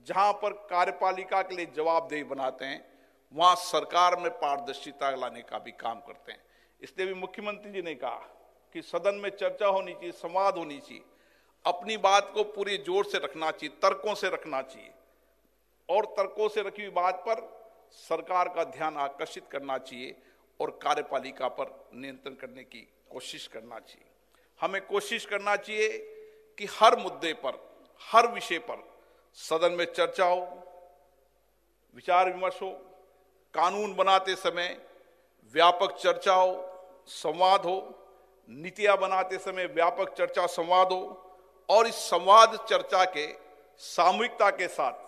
जहां पर कार्यपालिका के लिए जवाबदेही बनाते हैं, वहां सरकार में पारदर्शिता लाने का भी काम करते हैं। इसलिए भी मुख्यमंत्री जी ने कहा कि सदन में चर्चा होनी चाहिए, संवाद होनी चाहिए, अपनी बात को पूरे जोर से रखना चाहिए, तर्कों से रखना चाहिए और तर्कों से रखी हुई बात पर सरकार का ध्यान आकर्षित करना चाहिए और कार्यपालिका पर नियंत्रण करने की कोशिश करना चाहिए। हमें कोशिश करना चाहिए कि हर मुद्दे पर, हर विषय पर सदन में चर्चा हो, विचार विमर्श हो, कानून बनाते समय व्यापक चर्चा हो, संवाद हो, नीतियां बनाते समय व्यापक चर्चा संवाद हो और इस संवाद चर्चा के सामूहिकता के साथ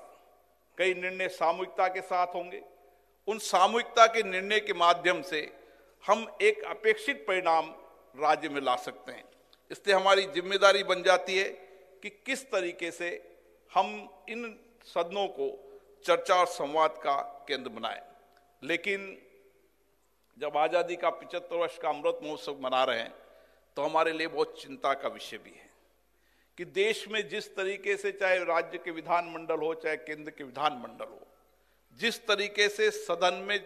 कई निर्णय सामूहिकता के साथ होंगे। उन सामूहिकता के निर्णय के माध्यम से हम एक अपेक्षित परिणाम राज्य में ला सकते हैं। इसलिए हमारी जिम्मेदारी बन जाती है कि किस तरीके से हम इन सदनों को चर्चा और संवाद का केंद्र बनाए। लेकिन जब आज़ादी का पचहत्तर वर्ष का अमृत महोत्सव मना रहे हैं तो हमारे लिए बहुत चिंता का विषय भी है कि देश में जिस तरीके से, चाहे राज्य के विधानमंडल हो चाहे केंद्र के विधानमंडल हो, जिस तरीके से सदन में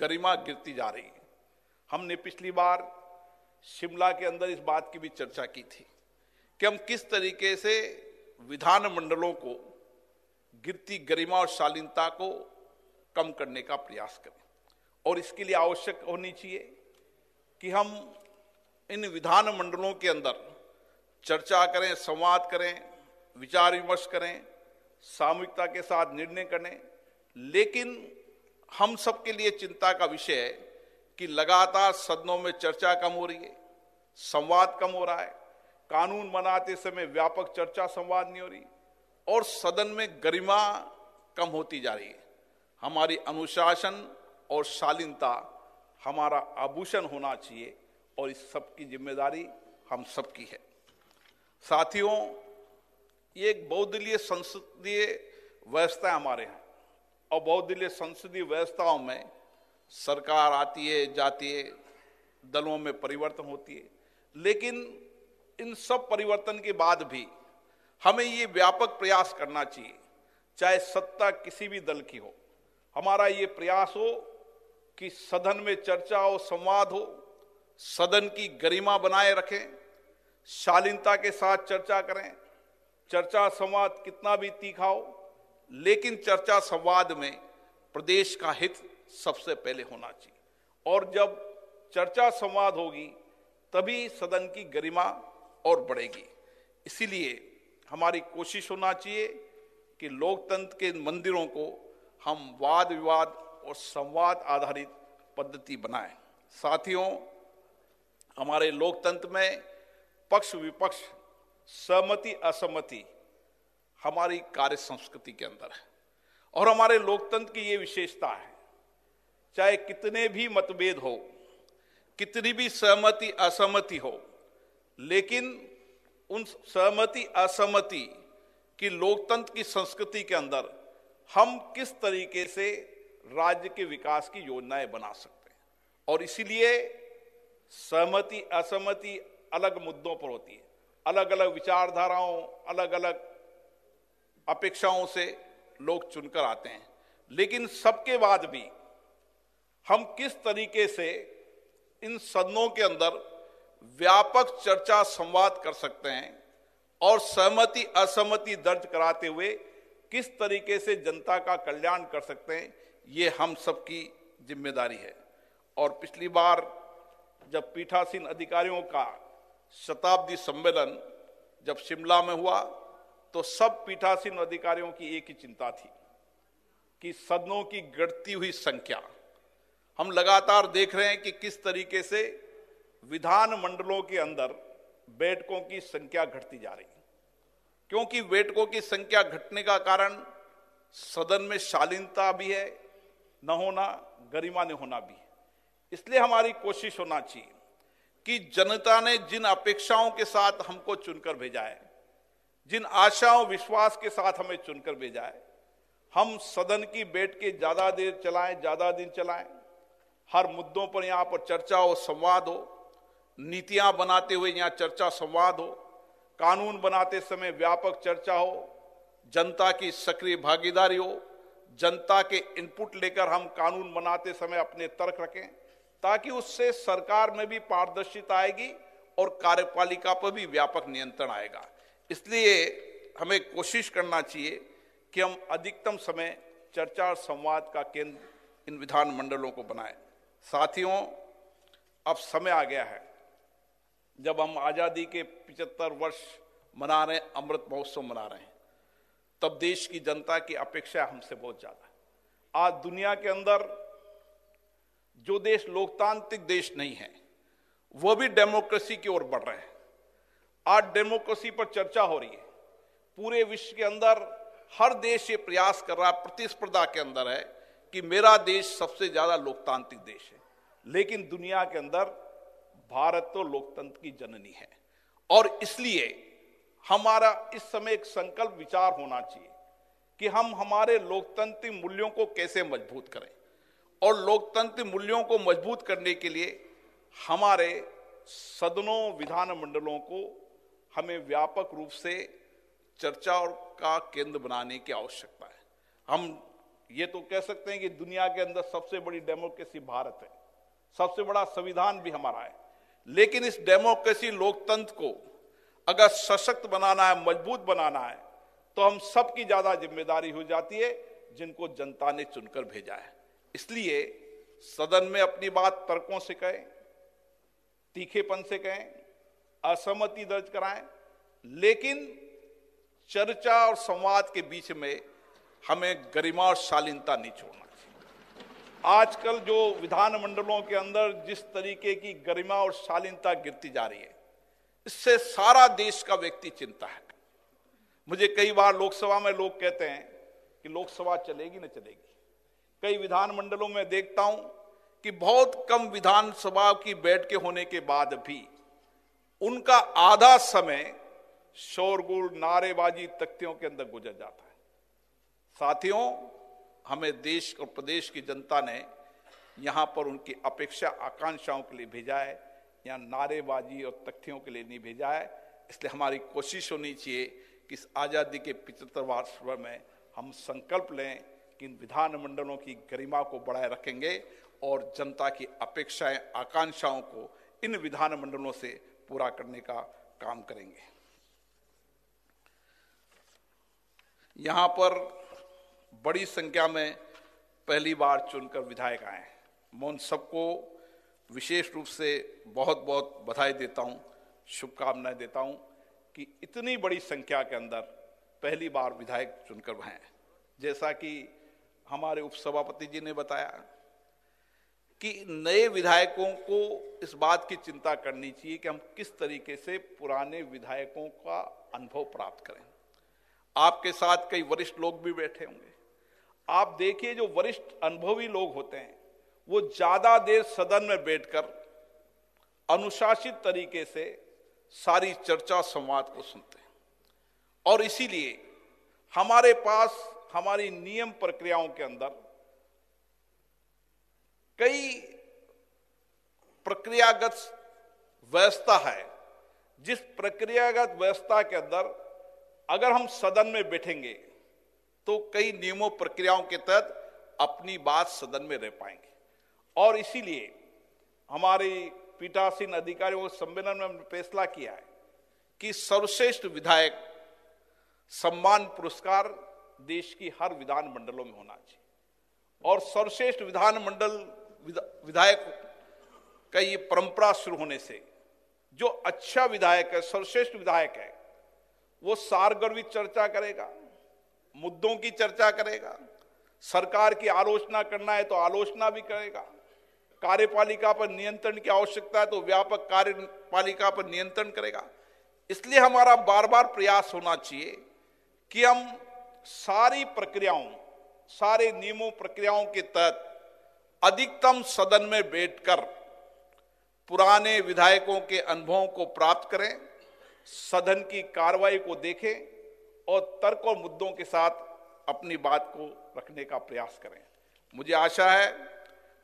गरिमा गिरती जा रही है। हमने पिछली बार शिमला के अंदर इस बात की भी चर्चा की थी कि हम किस तरीके से विधानमंडलों को गिरती गरिमा और शालीनता को कम करने का प्रयास करें, और इसके लिए आवश्यक होनी चाहिए कि हम इन विधानमंडलों के अंदर चर्चा करें, संवाद करें, विचार विमर्श करें, सामूहिकता के साथ निर्णय करें। लेकिन हम सबके लिए चिंता का विषय है कि लगातार सदनों में चर्चा कम हो रही है, संवाद कम हो रहा है, कानून बनाते समय व्यापक चर्चा संवाद नहीं हो रही और सदन में गरिमा कम होती जा रही है। हमारी अनुशासन और शालीनता हमारा आभूषण होना चाहिए और इस सब की जिम्मेदारी हम सबकी है। साथियों, ये एक बहुदलीय संसदीय व्यवस्था हमारे यहाँ और बहुदलीय संसदीय व्यवस्थाओं में सरकार आती है जाती है, दलों में परिवर्तन होती है। लेकिन इन सब परिवर्तन के बाद भी हमें ये व्यापक प्रयास करना चाहिए, चाहे सत्ता किसी भी दल की हो, हमारा ये प्रयास हो कि सदन में चर्चा हो, संवाद हो, सदन की गरिमा बनाए रखें, शालीनता के साथ चर्चा करें। चर्चा संवाद कितना भी तीखा हो, लेकिन चर्चा संवाद में प्रदेश का हित सबसे पहले होना चाहिए। और जब चर्चा संवाद होगी तभी सदन की गरिमा और बढ़ेगी। इसीलिए हमारी कोशिश होना चाहिए कि लोकतंत्र के मंदिरों को हम वाद विवाद और संवाद आधारित पद्धति बनाएं। साथियों, हमारे लोकतंत्र में पक्ष विपक्ष, सहमति असहमति हमारी कार्य संस्कृति के अंदर है और हमारे लोकतंत्र की ये विशेषता है, चाहे कितने भी मतभेद हो, कितनी भी सहमति असहमति हो, लेकिन उन सहमति असहमति की लोकतंत्र की संस्कृति के अंदर हम किस तरीके से राज्य के विकास की योजनाएं बना सकते हैं। और इसीलिए सहमति असहमति अलग मुद्दों पर होती है, अलग अलग विचारधाराओं, अलग अलग अपेक्षाओं से लोग चुनकर आते हैं। लेकिन सबके बाद भी हम किस तरीके से इन सदनों के अंदर व्यापक चर्चा संवाद कर सकते हैं और सहमति असहमति दर्ज कराते हुए किस तरीके से जनता का कल्याण कर सकते हैं, ये हम सबकी जिम्मेदारी है। और पिछली बार जब पीठासीन अधिकारियों का शताब्दी सम्मेलन जब शिमला में हुआ तो सब पीठासीन अधिकारियों की एक ही चिंता थी कि सदनों की घटती हुई संख्या। हम लगातार देख रहे हैं कि किस तरीके से विधानमंडलों के अंदर बैठकों की संख्या घटती जा रही है, क्योंकि बैठकों की संख्या घटने का कारण सदन में शालीनता भी है न होना, गरिमा न होना भी है। इसलिए हमारी कोशिश होना चाहिए कि जनता ने जिन अपेक्षाओं के साथ हमको चुनकर भेजा है, जिन आशाओं विश्वास के साथ हमें चुनकर भेजा है, हम सदन की बैठकें ज़्यादा देर चलाएं, ज़्यादा दिन चलाएं, हर मुद्दों पर यहाँ पर चर्चा हो, संवाद हो, नीतियाँ बनाते हुए यहाँ चर्चा संवाद हो, कानून बनाते समय व्यापक चर्चा हो, जनता की सक्रिय भागीदारी हो, जनता के इनपुट लेकर हम कानून बनाते समय अपने तर्क रखें, ताकि उससे सरकार में भी पारदर्शिता आएगी और कार्यपालिका पर भी व्यापक नियंत्रण आएगा। इसलिए हमें कोशिश करना चाहिए कि हम अधिकतम समय चर्चा और संवाद का केंद्र इन विधानमंडलों को बनाएं। साथियों, अब समय आ गया है, जब हम आज़ादी के पचहत्तर वर्ष मना रहे हैं, अमृत महोत्सव मना रहे हैं, तब देश की जनता की अपेक्षा हमसे बहुत ज़्यादा है। आज दुनिया के अंदर जो देश लोकतांत्रिक देश नहीं है, वह भी डेमोक्रेसी की ओर बढ़ रहे हैं। आज डेमोक्रेसी पर चर्चा हो रही है, पूरे विश्व के अंदर हर देश ये प्रयास कर रहा है, प्रतिस्पर्धा के अंदर है कि मेरा देश सबसे ज़्यादा लोकतांत्रिक देश है। लेकिन दुनिया के अंदर भारत तो लोकतंत्र की जननी है और इसलिए हमारा इस समय एक संकल्प विचार होना चाहिए कि हम हमारे लोकतंत्र मूल्यों को कैसे मजबूत करें, और लोकतंत्र मूल्यों को मजबूत करने के लिए हमारे सदनों, विधानमंडलों को हमें व्यापक रूप से चर्चा और का केंद्र बनाने की आवश्यकता है। हम ये तो कह सकते हैं कि दुनिया के अंदर सबसे बड़ी डेमोक्रेसी भारत है, सबसे बड़ा संविधान भी हमारा है, लेकिन इस डेमोक्रेसी लोकतंत्र को अगर सशक्त बनाना है, मजबूत बनाना है, तो हम सबकी ज़्यादा जिम्मेदारी हो जाती है जिनको जनता ने चुनकर भेजा है। इसलिए सदन में अपनी बात तर्कों से कहें, तीखेपन से कहें, असहमति दर्ज कराएं, लेकिन चर्चा और संवाद के बीच में हमें गरिमा और शालीनता नहीं छोड़ना चाहिए। आजकल जो विधानमंडलों के अंदर जिस तरीके की गरिमा और शालीनता गिरती जा रही है, इससे सारा देश का व्यक्ति चिंता है। मुझे कई बार लोकसभा में लोग कहते हैं कि लोकसभा चलेगी ना चलेगी। कई विधानमंडलों में देखता हूं कि बहुत कम विधानसभा की बैठकें होने के बाद भी उनका आधा समय शोरगुल, नारेबाजी, तख्तियों के अंदर गुजर जाता है। साथियों, हमें देश और प्रदेश की जनता ने यहाँ पर उनकी अपेक्षा, आकांक्षाओं के लिए भेजा है, यहाँ नारेबाजी और तख्तियों के लिए नहीं भेजा है। इसलिए हमारी कोशिश होनी चाहिए कि इस आज़ादी के पिछहत्तर वर्ष में हम संकल्प लें कि इन विधानमंडलों की गरिमा को बढ़ाए रखेंगे और जनता की अपेक्षाएं, आकांक्षाओं को इन विधानमंडलों से पूरा करने का काम करेंगे। यहाँ पर बड़ी संख्या में पहली बार चुनकर विधायक आए, मैं उन सबको विशेष रूप से बहुत बहुत बधाई देता हूँ, शुभकामनाएं देता हूँ कि इतनी बड़ी संख्या के अंदर पहली बार विधायक चुनकर आए। जैसा कि हमारे उपसभापति जी ने बताया कि नए विधायकों को इस बात की चिंता करनी चाहिए कि हम किस तरीके से पुराने विधायकों का अनुभव प्राप्त करें। आपके साथ कई वरिष्ठ लोग भी बैठे होंगे, आप देखिए जो वरिष्ठ अनुभवी लोग होते हैं वो ज्यादा देर सदन में बैठकर अनुशासित तरीके से सारी चर्चा, संवाद को सुनते हैं। और इसीलिए हमारे पास हमारी नियम प्रक्रियाओं के अंदर कई प्रक्रियागत व्यवस्था है, जिस प्रक्रियागत व्यवस्था के अंदर अगर हम सदन में बैठेंगे तो कई नियमों, प्रक्रियाओं के तहत अपनी बात सदन में रह पाएंगे। और इसीलिए हमारे पीठासीन अधिकारियों के सम्मेलन में हमने फैसला किया है कि सर्वश्रेष्ठ विधायक सम्मान पुरस्कार देश की हर विधानमंडलों में होना चाहिए, और सर्वश्रेष्ठ विधानमंडल विधायक का ये परंपरा शुरू होने से जो अच्छा विधायक है, सर्वश्रेष्ठ विधायक है, वो सारगर्भित चर्चा करेगा, मुद्दों की चर्चा करेगा, सरकार की आलोचना करना है तो आलोचना भी करेगा, कार्यपालिका पर नियंत्रण की आवश्यकता है तो व्यापक कार्यपालिका पर नियंत्रण करेगा। इसलिए हमारा बार बार प्रयास होना चाहिए कि हम सारी प्रक्रियाओं, सारे नियमों, प्रक्रियाओं के तहत अधिकतम सदन में बैठकर पुराने विधायकों के अनुभवों को प्राप्त करें, सदन की कार्रवाई को देखें और तर्क और मुद्दों के साथ अपनी बात को रखने का प्रयास करें। मुझे आशा है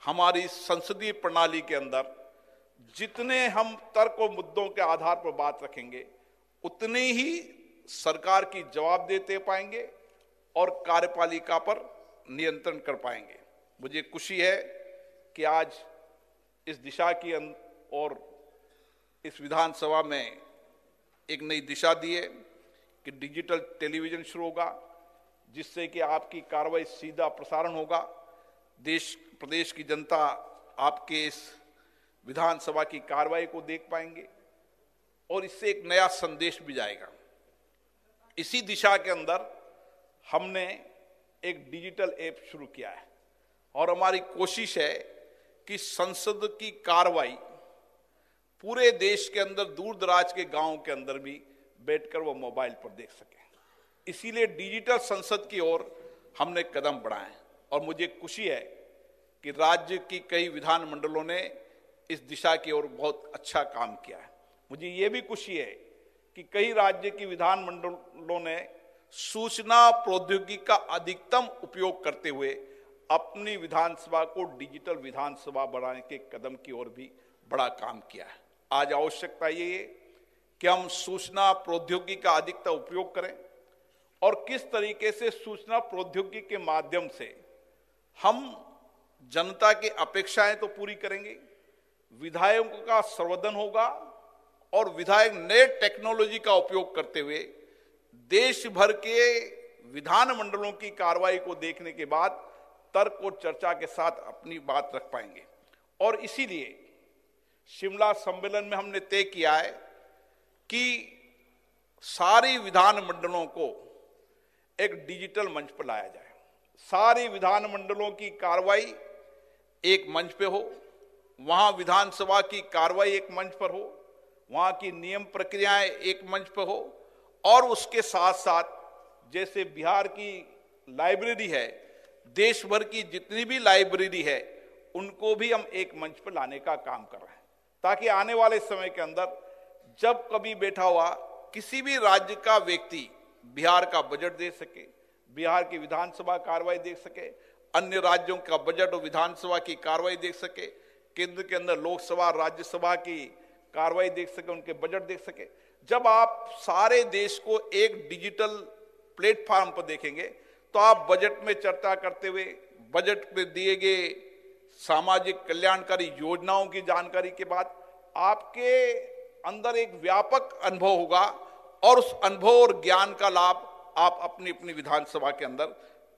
हमारी संसदीय प्रणाली के अंदर जितने हम तर्क और मुद्दों के आधार पर बात रखेंगे, उतनी ही सरकार की जवाब देते पाएंगे और कार्यपालिका पर नियंत्रण कर पाएंगे। मुझे खुशी है कि आज इस दिशा की और इस विधानसभा में एक नई दिशा दी है कि डिजिटल टेलीविजन शुरू होगा, जिससे कि आपकी कार्रवाई सीधा प्रसारण होगा। देश प्रदेश की जनता आपके इस विधानसभा की कार्रवाई को देख पाएंगे और इससे एक नया संदेश भी जाएगा। इसी दिशा के अंदर हमने एक डिजिटल ऐप शुरू किया है और हमारी कोशिश है कि संसद की कार्रवाई पूरे देश के अंदर, दूर दराज के गांवों के अंदर भी बैठकर वो मोबाइल पर देख सकें। इसीलिए डिजिटल संसद की ओर हमने कदम बढ़ाए और मुझे खुशी है कि राज्य की कई विधानमंडलों ने इस दिशा की ओर बहुत अच्छा काम किया है। मुझे ये भी खुशी है कि कई राज्य की विधानमंडलों ने सूचना प्रौद्योगिकी का अधिकतम उपयोग करते हुए अपनी विधानसभा को डिजिटल विधानसभा बनाने के कदम की ओर भी बड़ा काम किया है। आज आवश्यकता ये है कि हम सूचना प्रौद्योगिकी का अधिकतम उपयोग करें और किस तरीके से सूचना प्रौद्योगिकी के माध्यम से हम जनता की अपेक्षाएं तो पूरी करेंगे, विधायकों का संवर्धन होगा और विधायक नए टेक्नोलॉजी का उपयोग करते हुए देश भर के विधानमंडलों की कार्रवाई को देखने के बाद तर्क और चर्चा के साथ अपनी बात रख पाएंगे। और इसीलिए शिमला सम्मेलन में हमने तय किया है कि सारी विधानमंडलों को एक डिजिटल मंच पर लाया जाए, सारी विधानमंडलों की कार्रवाई एक मंच पे हो, वहाँ विधानसभा की कार्रवाई एक मंच पर हो, वहाँ की नियम प्रक्रियाएं एक मंच पर हो और उसके साथ साथ जैसे बिहार की लाइब्रेरी है, देश भर की जितनी भी लाइब्रेरी है उनको भी हम एक मंच पर लाने का काम कर रहे हैं, ताकि आने वाले समय के अंदर जब कभी बैठा हुआ किसी भी राज्य का व्यक्ति बिहार का बजट दे सके, बिहार की विधानसभा कार्रवाई देख सके, अन्य राज्यों का बजट और विधानसभा की कार्रवाई देख सके, केंद्र के अंदर लोकसभा राज्यसभा की कार्रवाई देख सके, उनके बजट देख सके। जब आप सारे देश को एक डिजिटल प्लेटफॉर्म पर देखेंगे तो आप बजट में चर्चा करते हुए बजट में दिए गए सामाजिक कल्याणकारी योजनाओं की जानकारी के बाद आपके अंदर एक व्यापक अनुभव होगा और उस अनुभव और ज्ञान का लाभ आप अपनी अपनी विधानसभा के अंदर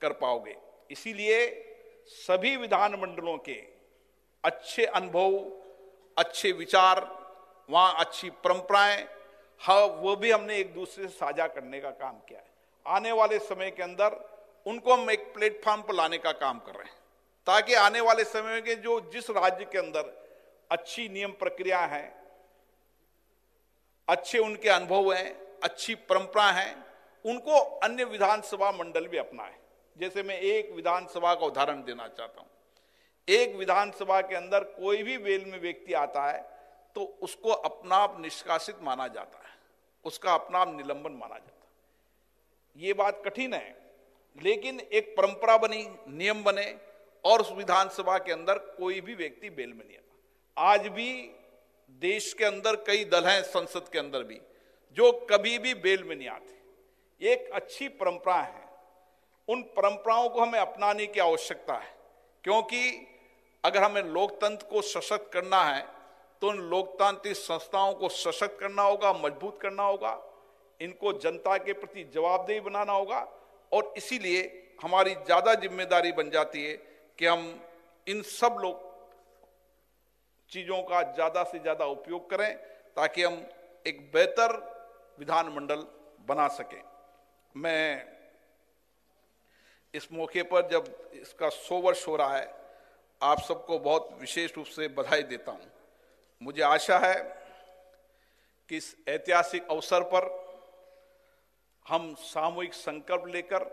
कर पाओगे। इसीलिए सभी विधानमंडलों के अच्छे अनुभव, अच्छे विचार, वहाँ अच्छी परंपराएं, हाँ वो भी हमने एक दूसरे से साझा करने का काम किया है। आने वाले समय के अंदर उनको हम एक प्लेटफॉर्म पर लाने का काम कर रहे हैं, ताकि आने वाले समय के जो जिस राज्य के अंदर अच्छी नियम प्रक्रिया है, अच्छे उनके अनुभव हैं, अच्छी परंपरा हैं, उनको अन्य विधानसभा मंडल भी अपनाएं। जैसे मैं एक विधानसभा का उदाहरण देना चाहता हूँ। एक विधानसभा के अंदर कोई भी वेल में व्यक्ति आता है तो उसको अपना आप निष्कासित माना जाता है, उसका अपना आप निलंबन माना जाता है। ये बात कठिन है, लेकिन एक परंपरा बनी, नियम बने और उस विधानसभा के अंदर कोई भी व्यक्ति बेल में नहीं आता। आज भी देश के अंदर कई दल हैं संसद के अंदर भी जो कभी भी बेल में नहीं आते। एक अच्छी परंपरा है, उन परंपराओं को हमें अपनाने की आवश्यकता है, क्योंकि अगर हमें लोकतंत्र को सशक्त करना है तो उन लोकतांत्रिक संस्थाओं को सशक्त करना होगा, मजबूत करना होगा, इनको जनता के प्रति जवाबदेही बनाना होगा। और इसीलिए हमारी ज़्यादा जिम्मेदारी बन जाती है कि हम इन सब लोग चीज़ों का ज़्यादा से ज़्यादा उपयोग करें, ताकि हम एक बेहतर विधानमंडल बना सकें। मैं इस मौके पर जब इसका सौ वर्ष हो रहा है, आप सबको बहुत विशेष रूप से बधाई देता हूँ। मुझे आशा है कि इस ऐतिहासिक अवसर पर हम सामूहिक संकल्प लेकर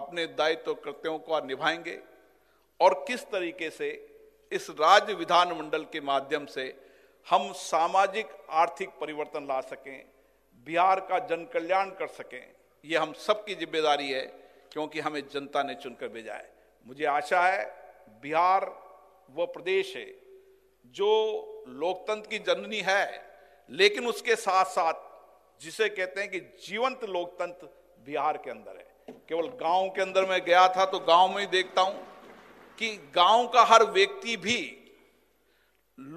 अपने दायित्व कर्तव्यों को निभाएंगे और किस तरीके से इस राज्य विधानमंडल के माध्यम से हम सामाजिक आर्थिक परिवर्तन ला सकें, बिहार का जन कल्याण कर सकें। ये हम सबकी जिम्मेदारी है, क्योंकि हमें जनता ने चुनकर भेजा है। मुझे आशा है बिहार वो प्रदेश है जो लोकतंत्र की जननी है, लेकिन उसके साथ साथ जिसे कहते हैं कि जीवंत लोकतंत्र बिहार के अंदर है। केवल गांव के अंदर मैं गया था तो गांव में ही देखता हूं कि गांव का हर व्यक्ति भी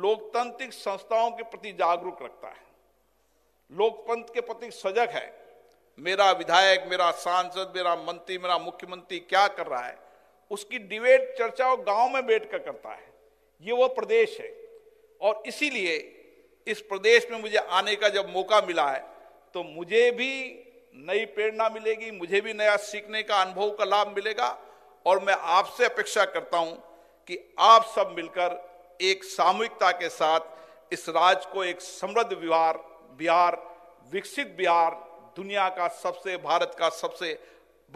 लोकतांत्रिक संस्थाओं के प्रति जागरूक रखता है, लोकतंत्र के प्रति सजग है। मेरा विधायक, मेरा सांसद, मेरा मंत्री, मेरा मुख्यमंत्री क्या कर रहा है उसकी डिबेट चर्चा वो गांव में बैठ कर करता है। ये वो प्रदेश है और इसीलिए इस प्रदेश में मुझे आने का जब मौका मिला है तो मुझे भी नई प्रेरणा मिलेगी, मुझे भी नया सीखने का अनुभव का लाभ मिलेगा। और मैं आपसे अपेक्षा करता हूं कि आप सब मिलकर एक सामूहिकता के साथ इस राज्य को एक समृद्ध बिहार, बिहार विकसित बिहार, दुनिया का सबसे, भारत का सबसे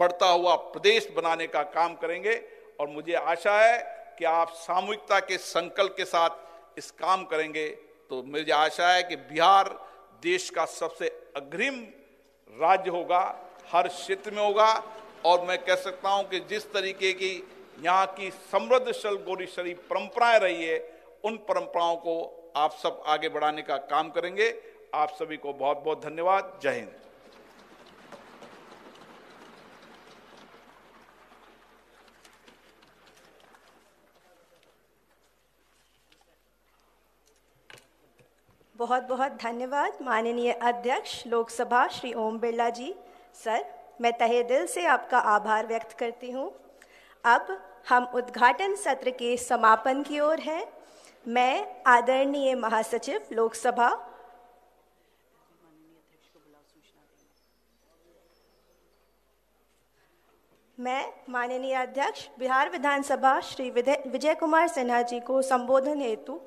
बढ़ता हुआ प्रदेश बनाने का काम करेंगे। और मुझे आशा है कि आप सामूहिकता के संकल्प के साथ इस काम करेंगे तो मुझे आशा है कि बिहार देश का सबसे अग्रिम राज्य होगा हर क्षेत्र में होगा। और मैं कह सकता हूं कि जिस तरीके की यहाँ की समृद्ध शल गोरी शरीफ परंपराएं रही है, उन परंपराओं को आप सब आगे बढ़ाने का काम करेंगे। आप सभी को बहुत बहुत धन्यवाद। जय हिंद। बहुत बहुत धन्यवाद माननीय अध्यक्ष लोकसभा श्री ओम बिरला जी। सर, मैं तहे दिल से आपका आभार व्यक्त करती हूँ। अब हम उद्घाटन सत्र के समापन की ओर हैं। मैं आदरणीय महासचिव लोकसभा मैं माननीय अध्यक्ष बिहार विधानसभा श्री विजय कुमार सिन्हा जी को संबोधन हेतु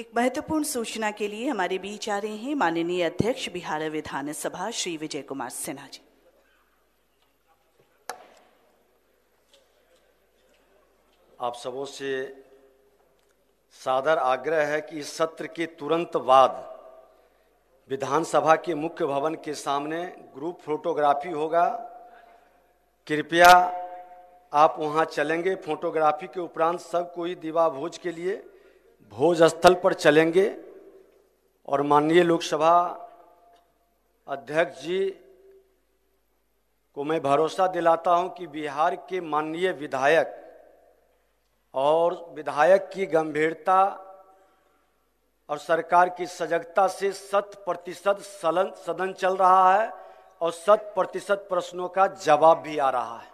एक महत्वपूर्ण सूचना के लिए हमारे बीच आ रहे हैं माननीय अध्यक्ष बिहार विधानसभा श्री विजय कुमार सिन्हा जी। आप सबों से सादर आग्रह है कि इस सत्र के तुरंत बाद विधानसभा के मुख्य भवन के सामने ग्रुप फोटोग्राफी होगा। कृपया आप वहां चलेंगे। फोटोग्राफी के उपरांत सब कोई दिवा भोज के लिए भोज स्थल पर चलेंगे और माननीय लोकसभा अध्यक्ष जी को मैं भरोसा दिलाता हूं कि बिहार के माननीय विधायक और विधायक की गंभीरता और सरकार की सजगता से शत प्रतिशत सदन सदन चल रहा है और शत प्रतिशत प्रश्नों का जवाब भी आ रहा है।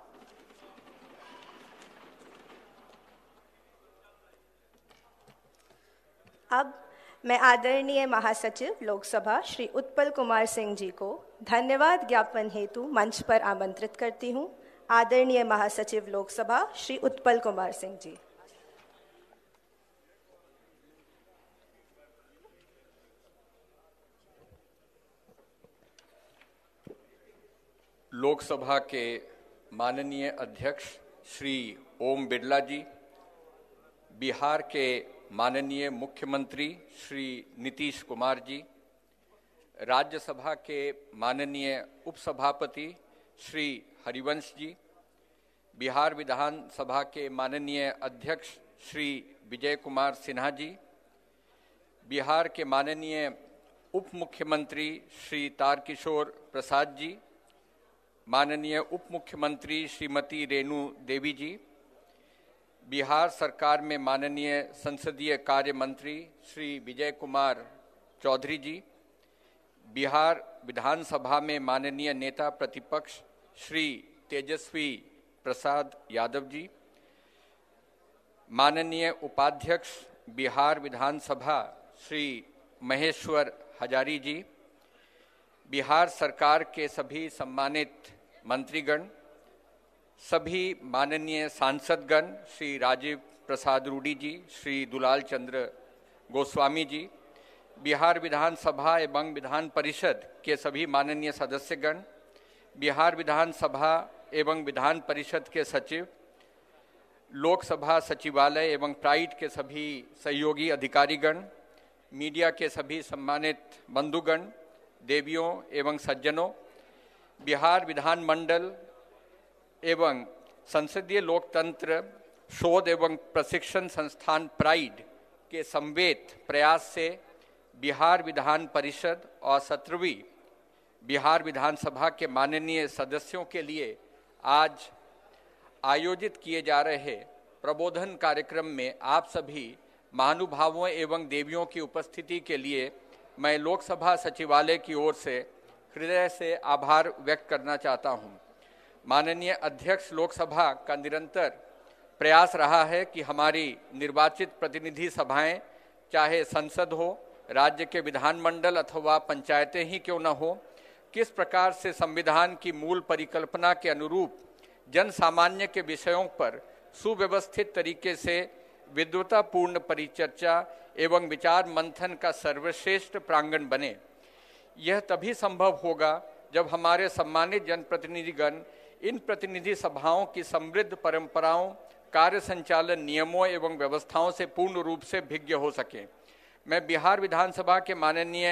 अब मैं आदरणीय महासचिव लोकसभा श्री उत्पल कुमार सिंह जी को धन्यवाद ज्ञापन हेतु मंच पर आमंत्रित करती हूं। आदरणीय महासचिव लोकसभा श्री उत्पल कुमार सिंह जी। लोकसभा के माननीय अध्यक्ष श्री ओम बिरला जी, बिहार के माननीय मुख्यमंत्री श्री नीतीश कुमार जी, राज्यसभा के माननीय उपसभापति श्री हरिवंश जी, बिहार विधानसभा के माननीय अध्यक्ष श्री विजय कुमार सिन्हा जी, बिहार के माननीय उप मुख्यमंत्री श्री तारकिशोर प्रसाद जी, माननीय उप मुख्यमंत्री श्रीमती रेणु देवी जी, बिहार सरकार में माननीय संसदीय कार्य मंत्री श्री विजय कुमार चौधरी जी, बिहार विधानसभा में माननीय नेता प्रतिपक्ष श्री तेजस्वी प्रसाद यादव जी, माननीय उपाध्यक्ष बिहार विधानसभा श्री महेश्वर हजारी जी, बिहार सरकार के सभी सम्मानित मंत्रीगण, सभी माननीय सांसदगण श्री राजीव प्रसाद रूढ़ी जी, श्री दुलाल चंद गोस्वामी जी, बिहार विधानसभा एवं विधान परिषद के सभी माननीय सदस्यगण, बिहार विधानसभा एवं विधान परिषद के सचिव, लोकसभा सचिवालय एवं प्राइड के सभी सहयोगी अधिकारीगण, मीडिया के सभी सम्मानित बंधुगण, देवियों एवं सज्जनों, बिहार विधानमंडल एवं संसदीय लोकतंत्र शोध एवं प्रशिक्षण संस्थान प्राइड के समवेत प्रयास से बिहार विधान परिषद और सत्रहवीं बिहार विधानसभा के माननीय सदस्यों के लिए आज आयोजित किए जा रहे प्रबोधन कार्यक्रम में आप सभी महानुभावों एवं देवियों की उपस्थिति के लिए मैं लोकसभा सचिवालय की ओर से हृदय से आभार व्यक्त करना चाहता हूँ। माननीय अध्यक्ष लोकसभा का निरंतर प्रयास रहा है कि हमारी निर्वाचित प्रतिनिधि सभाएं, चाहे संसद हो, राज्य के विधानमंडल अथवा पंचायतें ही क्यों न हो, किस प्रकार से संविधान की मूल परिकल्पना के अनुरूप जन सामान्य के विषयों पर सुव्यवस्थित तरीके से विद्वतापूर्ण परिचर्चा एवं विचार मंथन का सर्वश्रेष्ठ प्रांगण बने। यह तभी संभव होगा जब हमारे सम्मानित जनप्रतिनिधिगण इन प्रतिनिधि सभाओं की समृद्ध परंपराओं, कार्य संचालन नियमों एवं व्यवस्थाओं से पूर्ण रूप से भिज्ञ हो सकें। मैं बिहार विधानसभा के माननीय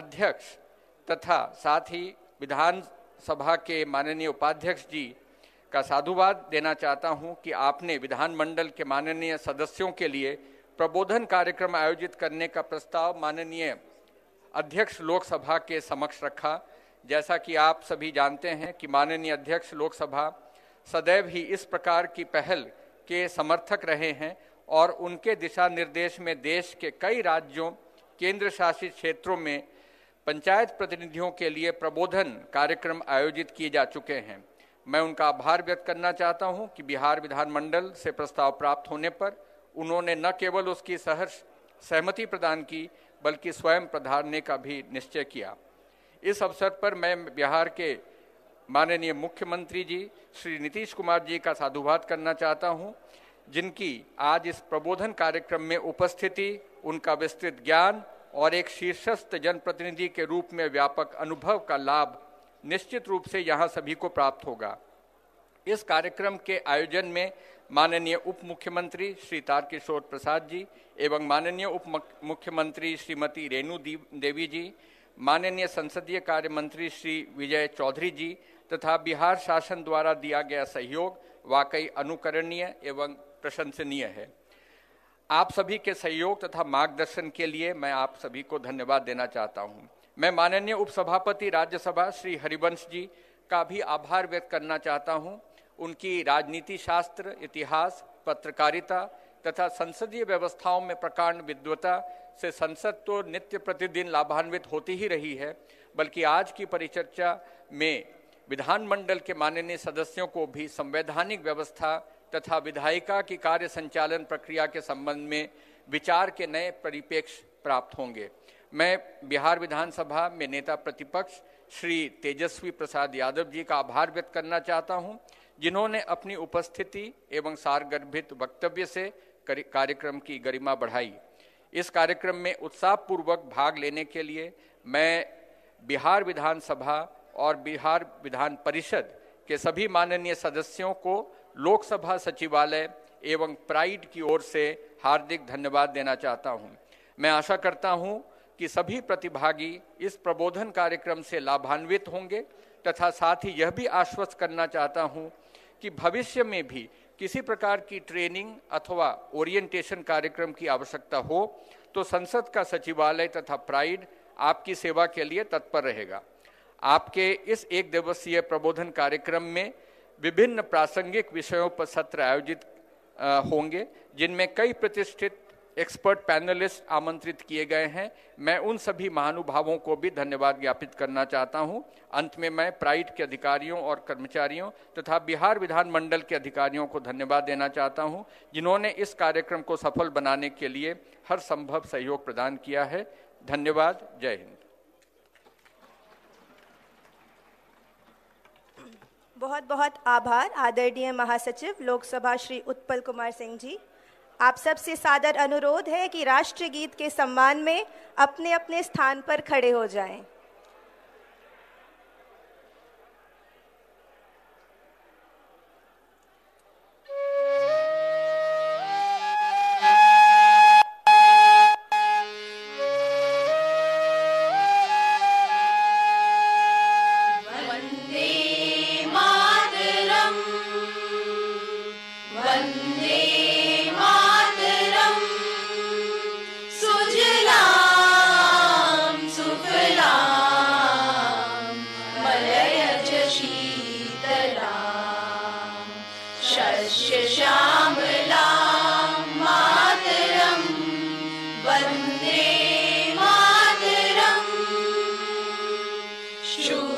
अध्यक्ष तथा साथ ही विधानसभा के माननीय उपाध्यक्ष जी का साधुवाद देना चाहता हूं कि आपने विधानमंडल के माननीय सदस्यों के लिए प्रबोधन कार्यक्रम आयोजित करने का प्रस्ताव माननीय अध्यक्ष लोकसभा के समक्ष रखा। जैसा कि आप सभी जानते हैं कि माननीय अध्यक्ष लोकसभा सदैव ही इस प्रकार की पहल के समर्थक रहे हैं और उनके दिशा निर्देश में देश के कई राज्यों केंद्र शासित क्षेत्रों में पंचायत प्रतिनिधियों के लिए प्रबोधन कार्यक्रम आयोजित किए जा चुके हैं। मैं उनका आभार व्यक्त करना चाहता हूं कि बिहार विधानमंडल से प्रस्ताव प्राप्त होने पर उन्होंने न केवल उसकी सहर्ष सहमति प्रदान की बल्कि स्वयं पधारने का भी निश्चय किया। इस अवसर पर मैं बिहार के माननीय मुख्यमंत्री जी श्री नीतीश कुमार जी का साधुवाद करना चाहता हूं, जिनकी आज इस प्रबोधन कार्यक्रम में उपस्थिति, उनका विस्तृत ज्ञान और एक शीर्षस्थ जनप्रतिनिधि के रूप में व्यापक अनुभव का लाभ निश्चित रूप से यहां सभी को प्राप्त होगा। इस कार्यक्रम के आयोजन में माननीय उप मुख्यमंत्री श्री तारकिशोर प्रसाद जी एवं माननीय उप मुख्यमंत्री श्रीमती रेणु देवी जी, माननीय संसदीय कार्य मंत्री श्री विजय चौधरी जी तथा बिहार शासन द्वारा दिया गया सहयोग वाकई अनुकरणीय एवं प्रशंसनीय है। आप सभी के सहयोग तथा मार्गदर्शन के लिए मैं आप सभी को धन्यवाद देना चाहता हूं। मैं माननीय उपसभापति राज्यसभा श्री हरिवंश जी का भी आभार व्यक्त करना चाहता हूं। उनकी राजनीति शास्त्र, इतिहास, पत्रकारिता तथा संसदीय व्यवस्थाओं में प्रकांड विद्वता से संसद तो नित्य प्रतिदिन लाभान्वित होती ही रही है, बल्कि आज की परिचर्चा में विधानमंडल के माननीय सदस्यों को भी संवैधानिक व्यवस्था तथा विधायिका की कार्य संचालन प्रक्रिया के संबंध में विचार के नए परिप्रेक्ष्य प्राप्त होंगे। मैं बिहार विधानसभा में नेता प्रतिपक्ष श्री तेजस्वी प्रसाद यादव जी का आभार व्यक्त करना चाहता हूं, जिन्होंने अपनी उपस्थिति एवं सारगर्भित वक्तव्य से कार्यक्रम की गरिमा बढ़ाई। इस कार्यक्रम में उत्साहपूर्वक भाग लेने के लिए मैं बिहार विधानसभा और बिहार विधान परिषद के सभी माननीय सदस्यों को लोकसभा सचिवालय एवं प्राइड की ओर से हार्दिक धन्यवाद देना चाहता हूं। मैं आशा करता हूं कि सभी प्रतिभागी इस प्रबोधन कार्यक्रम से लाभान्वित होंगे तथा साथ ही यह भी आश्वस्त करना चाहता हूं कि भविष्य में भी किसी प्रकार की ट्रेनिंग अथवा ओरिएंटेशन कार्यक्रम की आवश्यकता हो तो संसद का सचिवालय तथा प्राइड आपकी सेवा के लिए तत्पर रहेगा। आपके इस एक दिवसीय प्रबोधन कार्यक्रम में विभिन्न प्रासंगिक विषयों पर सत्र आयोजित होंगे, जिनमें कई प्रतिष्ठित एक्सपर्ट पैनलिस्ट आमंत्रित किए गए हैं। मैं उन सभी महानुभावों को भी धन्यवाद ज्ञापित करना चाहता हूं। अंत में मैं प्राइड के अधिकारियों और कर्मचारियों तथा बिहार विधानमंडल के अधिकारियों को धन्यवाद देना चाहता हूं, जिन्होंने इस कार्यक्रम को सफल बनाने के लिए हर संभव सहयोग प्रदान किया है। धन्यवाद। जय हिंद। बहुत बहुत आभार आदरणीय महासचिव लोकसभा श्री उत्पल कुमार सिंह जी। आप सबसे सादर अनुरोध है कि राष्ट्रगीत के सम्मान में अपने अपने स्थान पर खड़े हो जाएं। Sure.